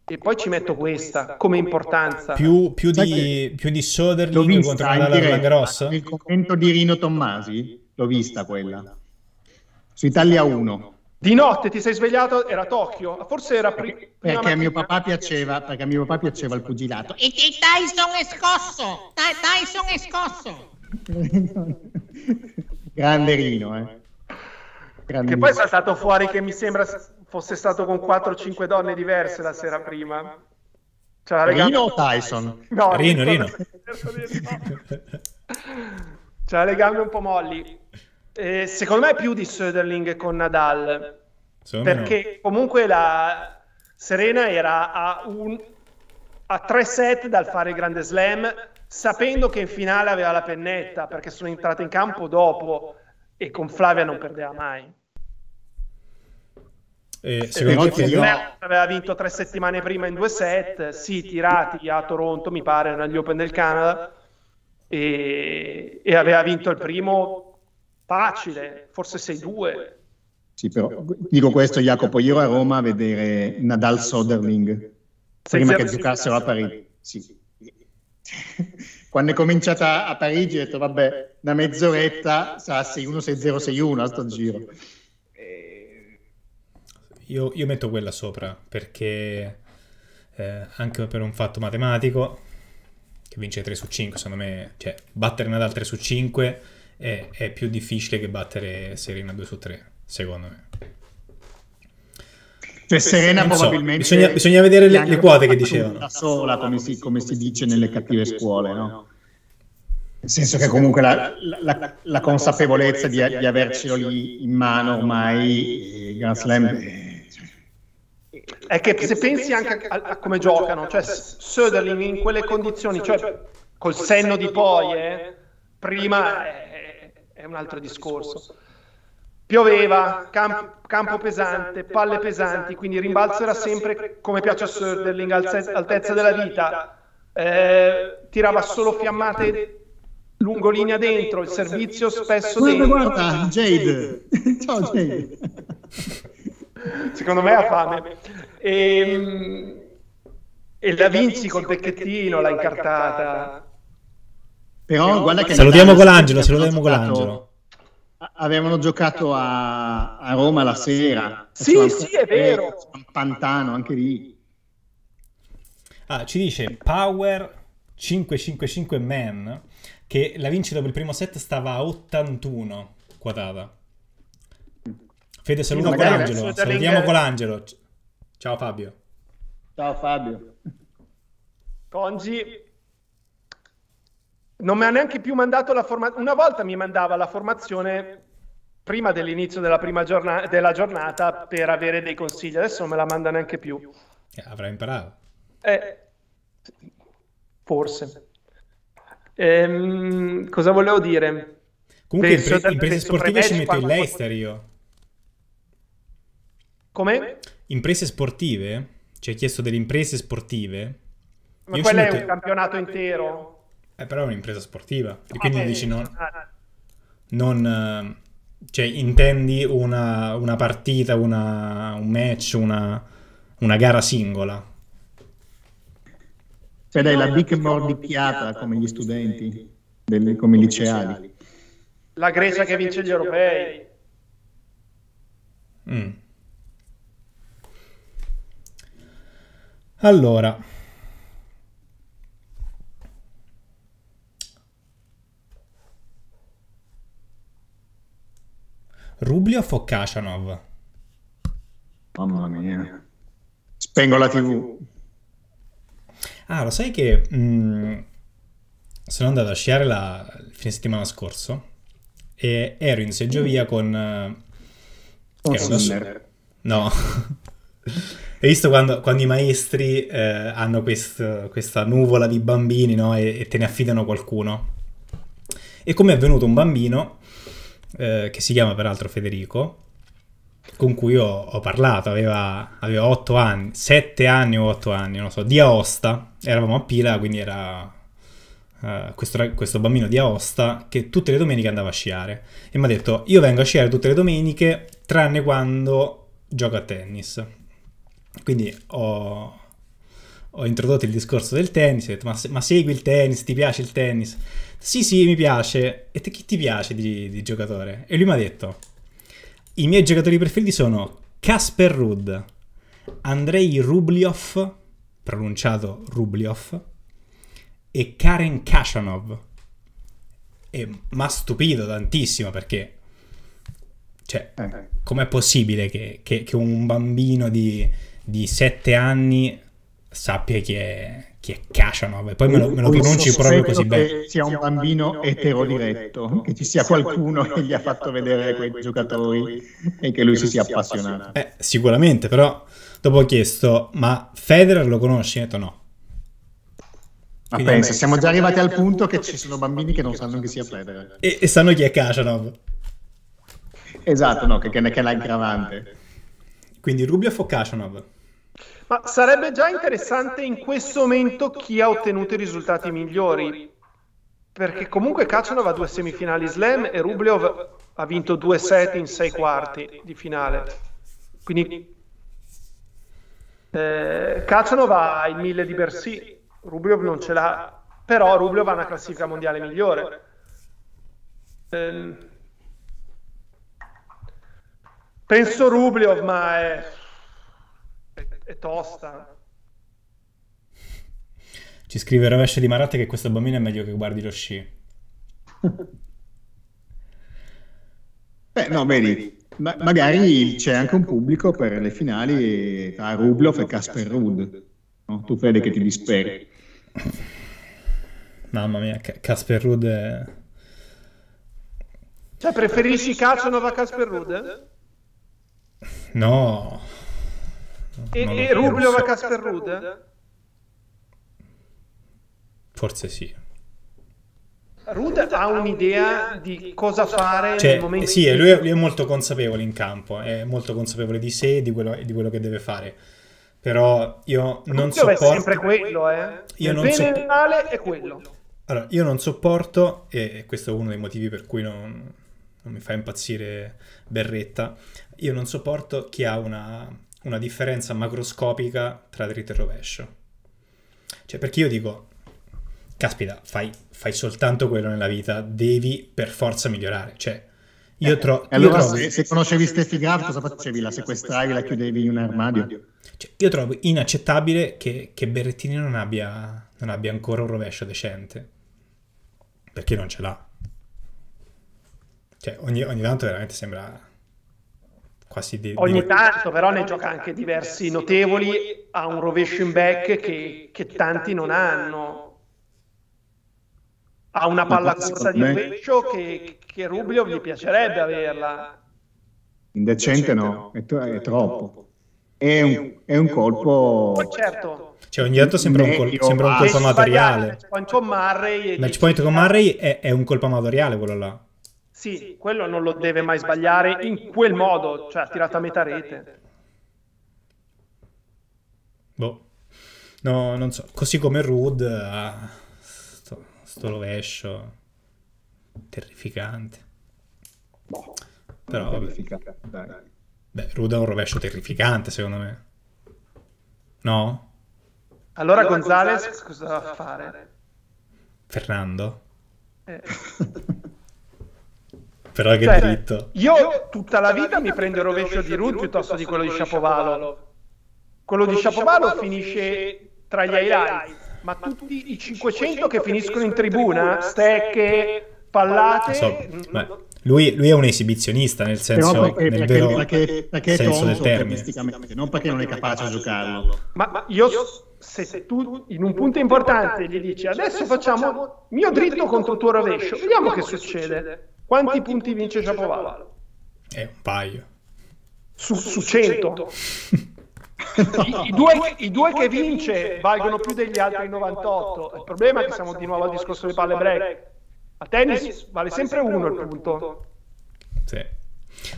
e poi ci metto questa come importanza. Più, più, di, più di Soderling contro Roland Garros? Il commento di Rino Tommasi, l'ho vista quella, su Italia uno. Di notte ti sei svegliato, era Tokyo, forse era prima. Perché a mio papà piaceva, perché a mio papà piaceva il pugilato. E Tyson è scosso, Tyson è scosso. Grande Rino, eh. Che poi è saltato fuori che mi sembra fosse stato con quattro o cinque donne diverse la sera prima. Cioè, Rino o Tyson? No, Rino, Rino. C'ha le gambe un po' molli. Eh, secondo me è più di Söderling con Nadal. Secondo perché no. Comunque la Serena era a, un... a tre set dal fare il grande slam, sapendo che in finale aveva la Pennetta, perché sono entrata in campo dopo. E con Flavia non perdeva mai. Eh, secondo me io... aveva vinto tre settimane prima in due set, sì, tirati a Toronto, mi pare, negli Open del Canada, e, e aveva vinto il primo facile, forse sei due. Sì, però dico questo, Jacopo, io ero a Roma a vedere Nadal Soderling prima che giocassero a Parigi. Sì. Quando è cominciata a Parigi ho detto vabbè, una mezz'oretta sarà sei uno sei zero sei uno a sto giro. Io, io metto quella sopra perché eh, anche per un fatto matematico che vince tre su cinque, secondo me, cioè battere Nadal tre su cinque è, è più difficile che battere Serena due su tre, secondo me. Cioè Serena non probabilmente... So, bisogna, bisogna vedere le, le quote che dicevano. Da sola, come si, come si dice nelle cattive scuole, no? Nel senso che comunque la, la, la, la consapevolezza di, di avercelo lì in mano ormai, Grand Slam, è, è che se pensi anche a, a come giocano, cioè Söderling in quelle condizioni, cioè col senno di poi, eh, prima è, è un altro discorso. Pioveva, camp- campo pesante, palle pesanti, quindi il rimbalzo era sempre, come piace a Söderling, altezza della vita, eh, tirava solo fiammate lungolinea dentro, il servizio spesso dentro. Guarda, Jade. Ciao Jade. Secondo me ha fame. E, e la Vinci col becchettino l'ha incartata. Però guarda che salutiamo Colangelo, salutiamo Colangelo. Avevano giocato a, a Roma la sera. Sì, anche, sì, è vero. Pantano anche lì. Ah, ci dice Power cinque cinque cinque Man che la Vinci dopo il primo set stava a ottantuno quadrata. Fede, saluta Colangelo, salutiamo Colangelo. Ciao Fabio. Ciao Fabio. Congi non mi ha neanche più mandato la formazione. Una volta mi mandava la formazione prima dell'inizio della prima giornata, della giornata per avere dei consigli. Adesso non me la manda neanche più. Eh, avrà imparato. Eh, forse. Ehm, cosa volevo dire? Comunque penso, in, pre- in prese sportive ci metto il Leicester io. Come? Imprese sportive? Ci hai chiesto delle imprese sportive? Ma io quello metto... è un campionato intero? Eh, però è un'impresa sportiva. E quindi ah, dici no, non... Cioè, intendi una, una partita, una, un match, una, una gara singola? Cioè dai, la big mordicchiata come gli studenti, delle, come i liceali. La Grecia che vince gli europei. Mm. Allora. Rublev o Khachanov? Mamma mia. Spengo la tivù. Ah, lo sai che mh, sono andato a sciare la, il fine settimana scorso e ero in seggiovia con... Uh, ero da so- no. Hai visto quando, quando i maestri eh, hanno quest, questa nuvola di bambini, no? E, e te ne affidano qualcuno? E come è venuto un bambino, eh, che si chiama peraltro Federico, con cui ho, ho parlato, aveva, aveva otto anni, sette anni o otto anni, non so, di Aosta, eravamo a Pila, quindi era uh, questo, questo bambino di Aosta che tutte le domeniche andava a sciare e mi ha detto io vengo a sciare tutte le domeniche tranne quando gioco a tennis, quindi ho, ho introdotto il discorso del tennis, ho detto ma, ma segui il tennis, ti piace il tennis? Sì sì mi piace, e te, chi ti piace di, di giocatore? E lui mi ha detto i miei giocatori preferiti sono Casper Ruud, Andrei Rublev, pronunciato Rublev, e Karen Khachanov. E mi ha stupito tantissimo perché, cioè, eh. com'è possibile che, che, che un bambino di, di sette anni sappia chi è, chi è Khachanov? E poi me lo, me lo pronunci proprio così bene. Che sia un bambino eterodiretto, che ci sia qualcuno che gli ha fatto vedere quei giocatori e che lui si sia appassionato. Eh, sicuramente, però dopo ho chiesto, ma Federer lo conosci? Ho detto no. Ma quindi, penso, siamo già arrivati al punto che ci sono bambini che non sanno chi sia Federer. E, e sanno chi è Khachanov. Esatto, no, che, che è l'aggravante. Quindi Rublev o Khachanov? Ma sarebbe già interessante in questo momento chi ha ottenuto i risultati migliori, perché comunque Khachanov ha due semifinali slam e Rublev ha vinto due set in sei quarti di finale, quindi eh, Khachanov ha il mille di Bercy, Rublev non ce l'ha, però Rublev ha una classifica mondiale migliore. Eh, penso Rublev, ma è... è tosta. Ci scrive Rovescio di Maratte che questo bambino è meglio che guardi lo sci. Beh, no, vedi, ma- magari c'è anche un pubblico per le finali tra Rublev e Casper Ruud. No? Tu Fede che ti disperi. Mamma mia, Casper Ruud è... Cioè, preferisci Khachanov a Casper Ruud? No... E, e Rublev a Casper Ruud? Eh? Forse sì. Ruud ha un'idea di cosa fare, cioè, nel momento sì, in... lui, è, lui è molto consapevole in campo, è molto consapevole di sé e di quello, di quello che deve fare. Però io non sopporto... è sempre quello, eh? Io non bene e il male è quello. Allora, io non sopporto, e questo è uno dei motivi per cui non, non mi fa impazzire Berretta, io non sopporto chi ha una, una differenza macroscopica tra dritto e rovescio. Cioè, perché io dico... Caspita, fai, fai soltanto quello nella vita, devi per forza migliorare. Cioè, io, tro eh, io allora trovo... Se, se conoscevi Steffi Graf, cosa facevi? La sequestravi, la chiudevi in un armadio? Cioè, io trovo inaccettabile che, che Berrettini non abbia, non abbia ancora un rovescio decente. Perché non ce l'ha. Cioè, ogni, ogni tanto veramente sembra... quasi di, ogni di... tanto, però ne gioca anche diversi notevoli, ha un rovescio in back che, che tanti non hanno. Ha una palla corsa di rovescio che, che Rublev gli piacerebbe averla. Indecente no, è, tro è troppo. È un, è un colpo... Oh, certo. Cioè ogni tanto sembra un, col sembra un colpo amatoriale. Il match point con Murray è, è un colpo amatoriale quello là. Sì, quello non lo deve mai sbagliare in quel modo, cioè ha tirato a metà rete. Boh, no, non so. Così come Ruud... Uh... Sto rovescio terrificante. Boh, però terrificante, dai. Beh, Ruud ha un rovescio terrificante secondo me, no? Allora, allora Gonzalez, Gonzalez cosa va a fare? Fernando? Eh. Però che cioè, dritto. Io tutta la vita mi prendo il rovescio di Ruud piuttosto di quello di Shapovalo. Quello di Shapovalo finisce tra gli highlights. Ma tutti i cinquecento che finiscono in tribuna, stecche, pallate... So, lui, lui è un esibizionista, nel senso, perché, nel vero perché, perché senso del termine. Non perché non è capace a giocarlo. Ma, ma io, se, se tu in un punto importante gli dici adesso facciamo mio dritto contro tuo rovescio, vediamo che succede. Quanti punti vince Shapovalo? Eh, un paio. Su, su cento. I, i, due, I due che vince valgono più degli altri novantotto. Il problema è che siamo di nuovo al discorso dei palle break. A tennis vale sempre uno il punto. Sì.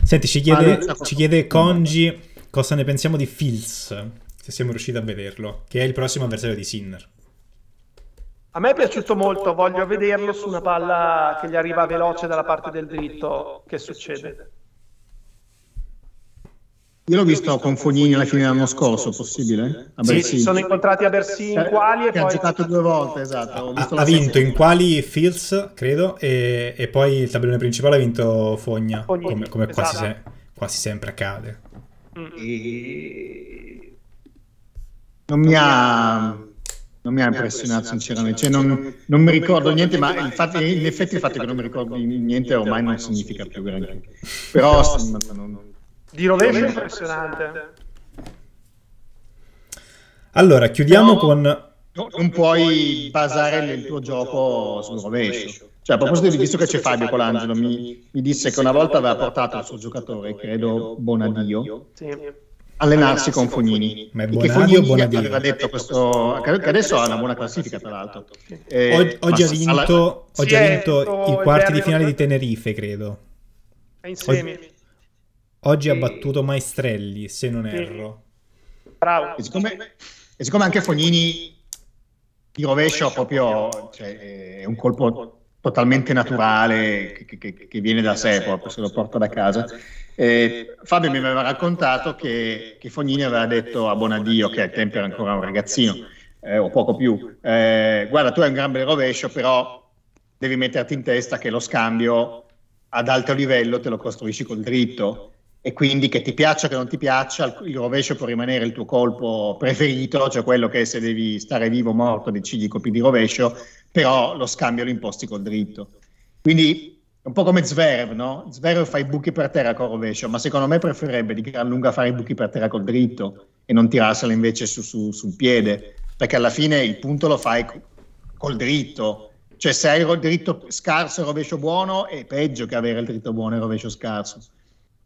Senti, ci chiede, ci chiede Congi cosa ne pensiamo di Fiss, se siamo riusciti a vederlo, che è il prossimo avversario di Sinner. A me è piaciuto molto, voglio vederlo su una palla che gli arriva veloce dalla parte del dritto. Che succede? Io l'ho visto, visto con Fognini alla fine dell'anno scorso, possibile? A sì, si sono incontrati a Bercy in quali e che poi... ha giocato due volte, esatto. Ha, ha vinto in quali Fields, credo, e, e poi il tabellone principale ha vinto Fogna, Fognini, come, come esatto. quasi, se, quasi sempre accade. Mm. E... Non mi ha... Non mi ha impressionato sinceramente, cioè, non, non, non mi ricordo niente, ma infatti, in effetti il fatto che non mi ricordo niente ormai non significa più granché. Però... Di rovescio impressionante. Allora, chiudiamo no, con... No, non puoi basare il tuo gioco sul rovescio. Cioè, a proposito di visto che c'è Fabio Colangelo, mi, mi disse che una volta aveva portato il suo giocatore, credo, Bonadio, allenarsi con Fognini. Ma è Bonadio o Bonadio? Aveva detto questo... Che adesso ha una buona classifica, tra l'altro. Eh, oggi ha vinto, alla... oggi ha vinto i quarti di finale di Tenerife, credo. È insieme. Oggi... Oggi ha battuto Maestrelli, se non erro. Bravo. E siccome, e siccome anche Fognini di rovescio proprio, cioè, è un colpo totalmente naturale che, che, che viene da sé, proprio se lo porta da casa, e Fabio mi aveva raccontato che, che Fognini aveva detto a Bonadio, che al tempo era ancora un ragazzino, eh, o poco più, eh, guarda, tu hai un gran bel rovescio, però devi metterti in testa che lo scambio ad alto livello te lo costruisci col dritto. E quindi che ti piaccia o che non ti piaccia, il rovescio può rimanere il tuo colpo preferito, cioè quello che se devi stare vivo o morto decidi di colpi di rovescio, però lo scambio lo imposti col dritto. Quindi è un po' come Zverev, no? Zverev fa i buchi per terra col rovescio, ma secondo me preferirebbe di gran lunga fare i buchi per terra col dritto e non tirarsela invece su, su, sul piede, perché alla fine il punto lo fai col dritto. Cioè se hai il dritto scarso e il rovescio buono è peggio che avere il dritto buono e il rovescio scarso.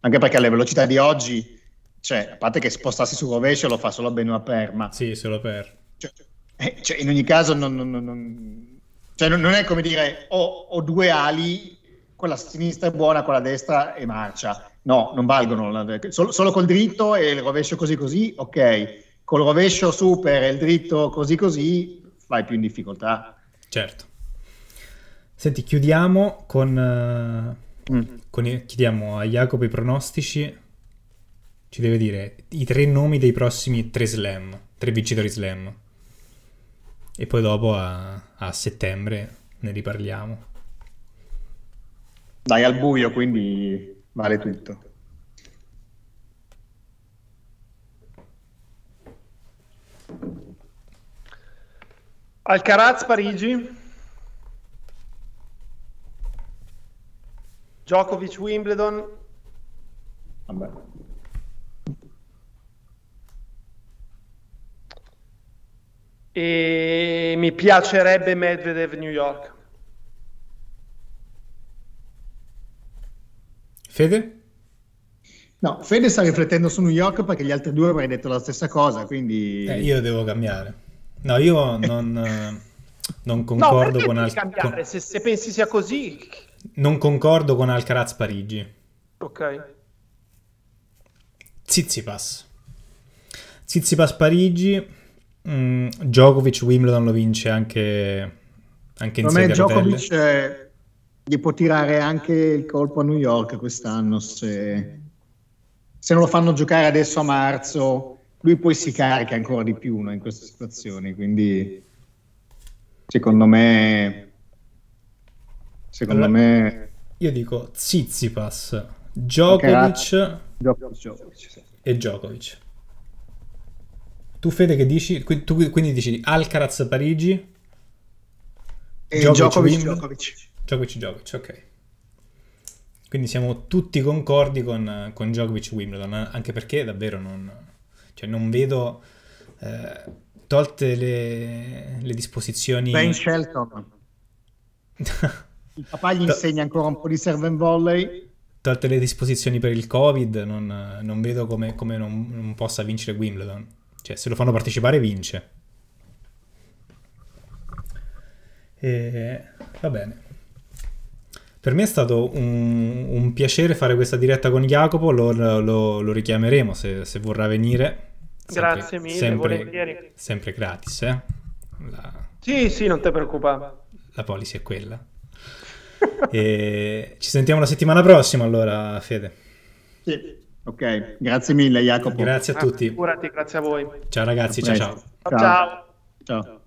Anche perché alle velocità di oggi cioè, a parte che spostarsi su rovescio lo fa solo Benoît Paire. Sì, solo per. Cioè, cioè, in ogni caso non, non, non, cioè, non, non è come dire ho, ho due ali, quella sinistra è buona, quella destra è marcia. No, non valgono. Solo, solo col dritto e il rovescio così così, ok. Col rovescio super e il dritto così così fai più in difficoltà. Certo. Senti, chiudiamo con, uh, mm. con chiediamo a Jacopo i pronostici. Ci deve dire i tre nomi dei prossimi tre slam, tre vincitori slam. E poi dopo a, a settembre ne riparliamo. Dai, al buio, quindi vale tutto. Alcaraz Parigi, Djokovic Wimbledon. Vabbè. E mi piacerebbe Medvedev New York. Fede? No, Fede sta riflettendo su New York perché gli altri due avrei detto la stessa cosa, quindi eh, io devo cambiare. No, io non, non concordo no, con Alcaraz. Con... Se, se pensi sia così, non concordo con Alcaraz Parigi. Ok. Tsitsipas. Tsitsipas Parigi. Mm, Djokovic Wimbledon lo vince anche anche in sé. Djokovic eh, gli può tirare anche il colpo a New York quest'anno se se non lo fanno giocare adesso a marzo. Lui poi si carica ancora di più, no, in queste situazioni, quindi secondo me secondo allora, me io dico Tsitsipas, Djokovic, Djokovic e Djokovic. Tu Fede che dici? Tu quindi dici Alcaraz Parigi e Djokovic Djokovic Djokovic Djokovic, ok. Quindi siamo tutti concordi con con Djokovic Wimbledon, anche perché davvero non Cioè non vedo, eh, tolte le, le disposizioni... Ben Shelton. Il papà gli insegna ancora un po' di serve and volley. Tolte le disposizioni per il Covid, non, non vedo come, come non, non possa vincere Wimbledon. Cioè se lo fanno partecipare vince. E, va bene. Per me è stato un, un piacere fare questa diretta con Jacopo, lo, lo, lo richiameremo se, se vorrà venire. Sempre, grazie mille, sempre, volentieri. Sempre gratis, eh? La... Sì, sì, non ti preoccupare. La policy è quella. E ci sentiamo la settimana prossima allora, Fede. Sì, ok, grazie mille Jacopo. Grazie a tutti. Ah, figurati, grazie a voi. Ciao ragazzi, ciao ciao. Ciao. Ciao. Ciao.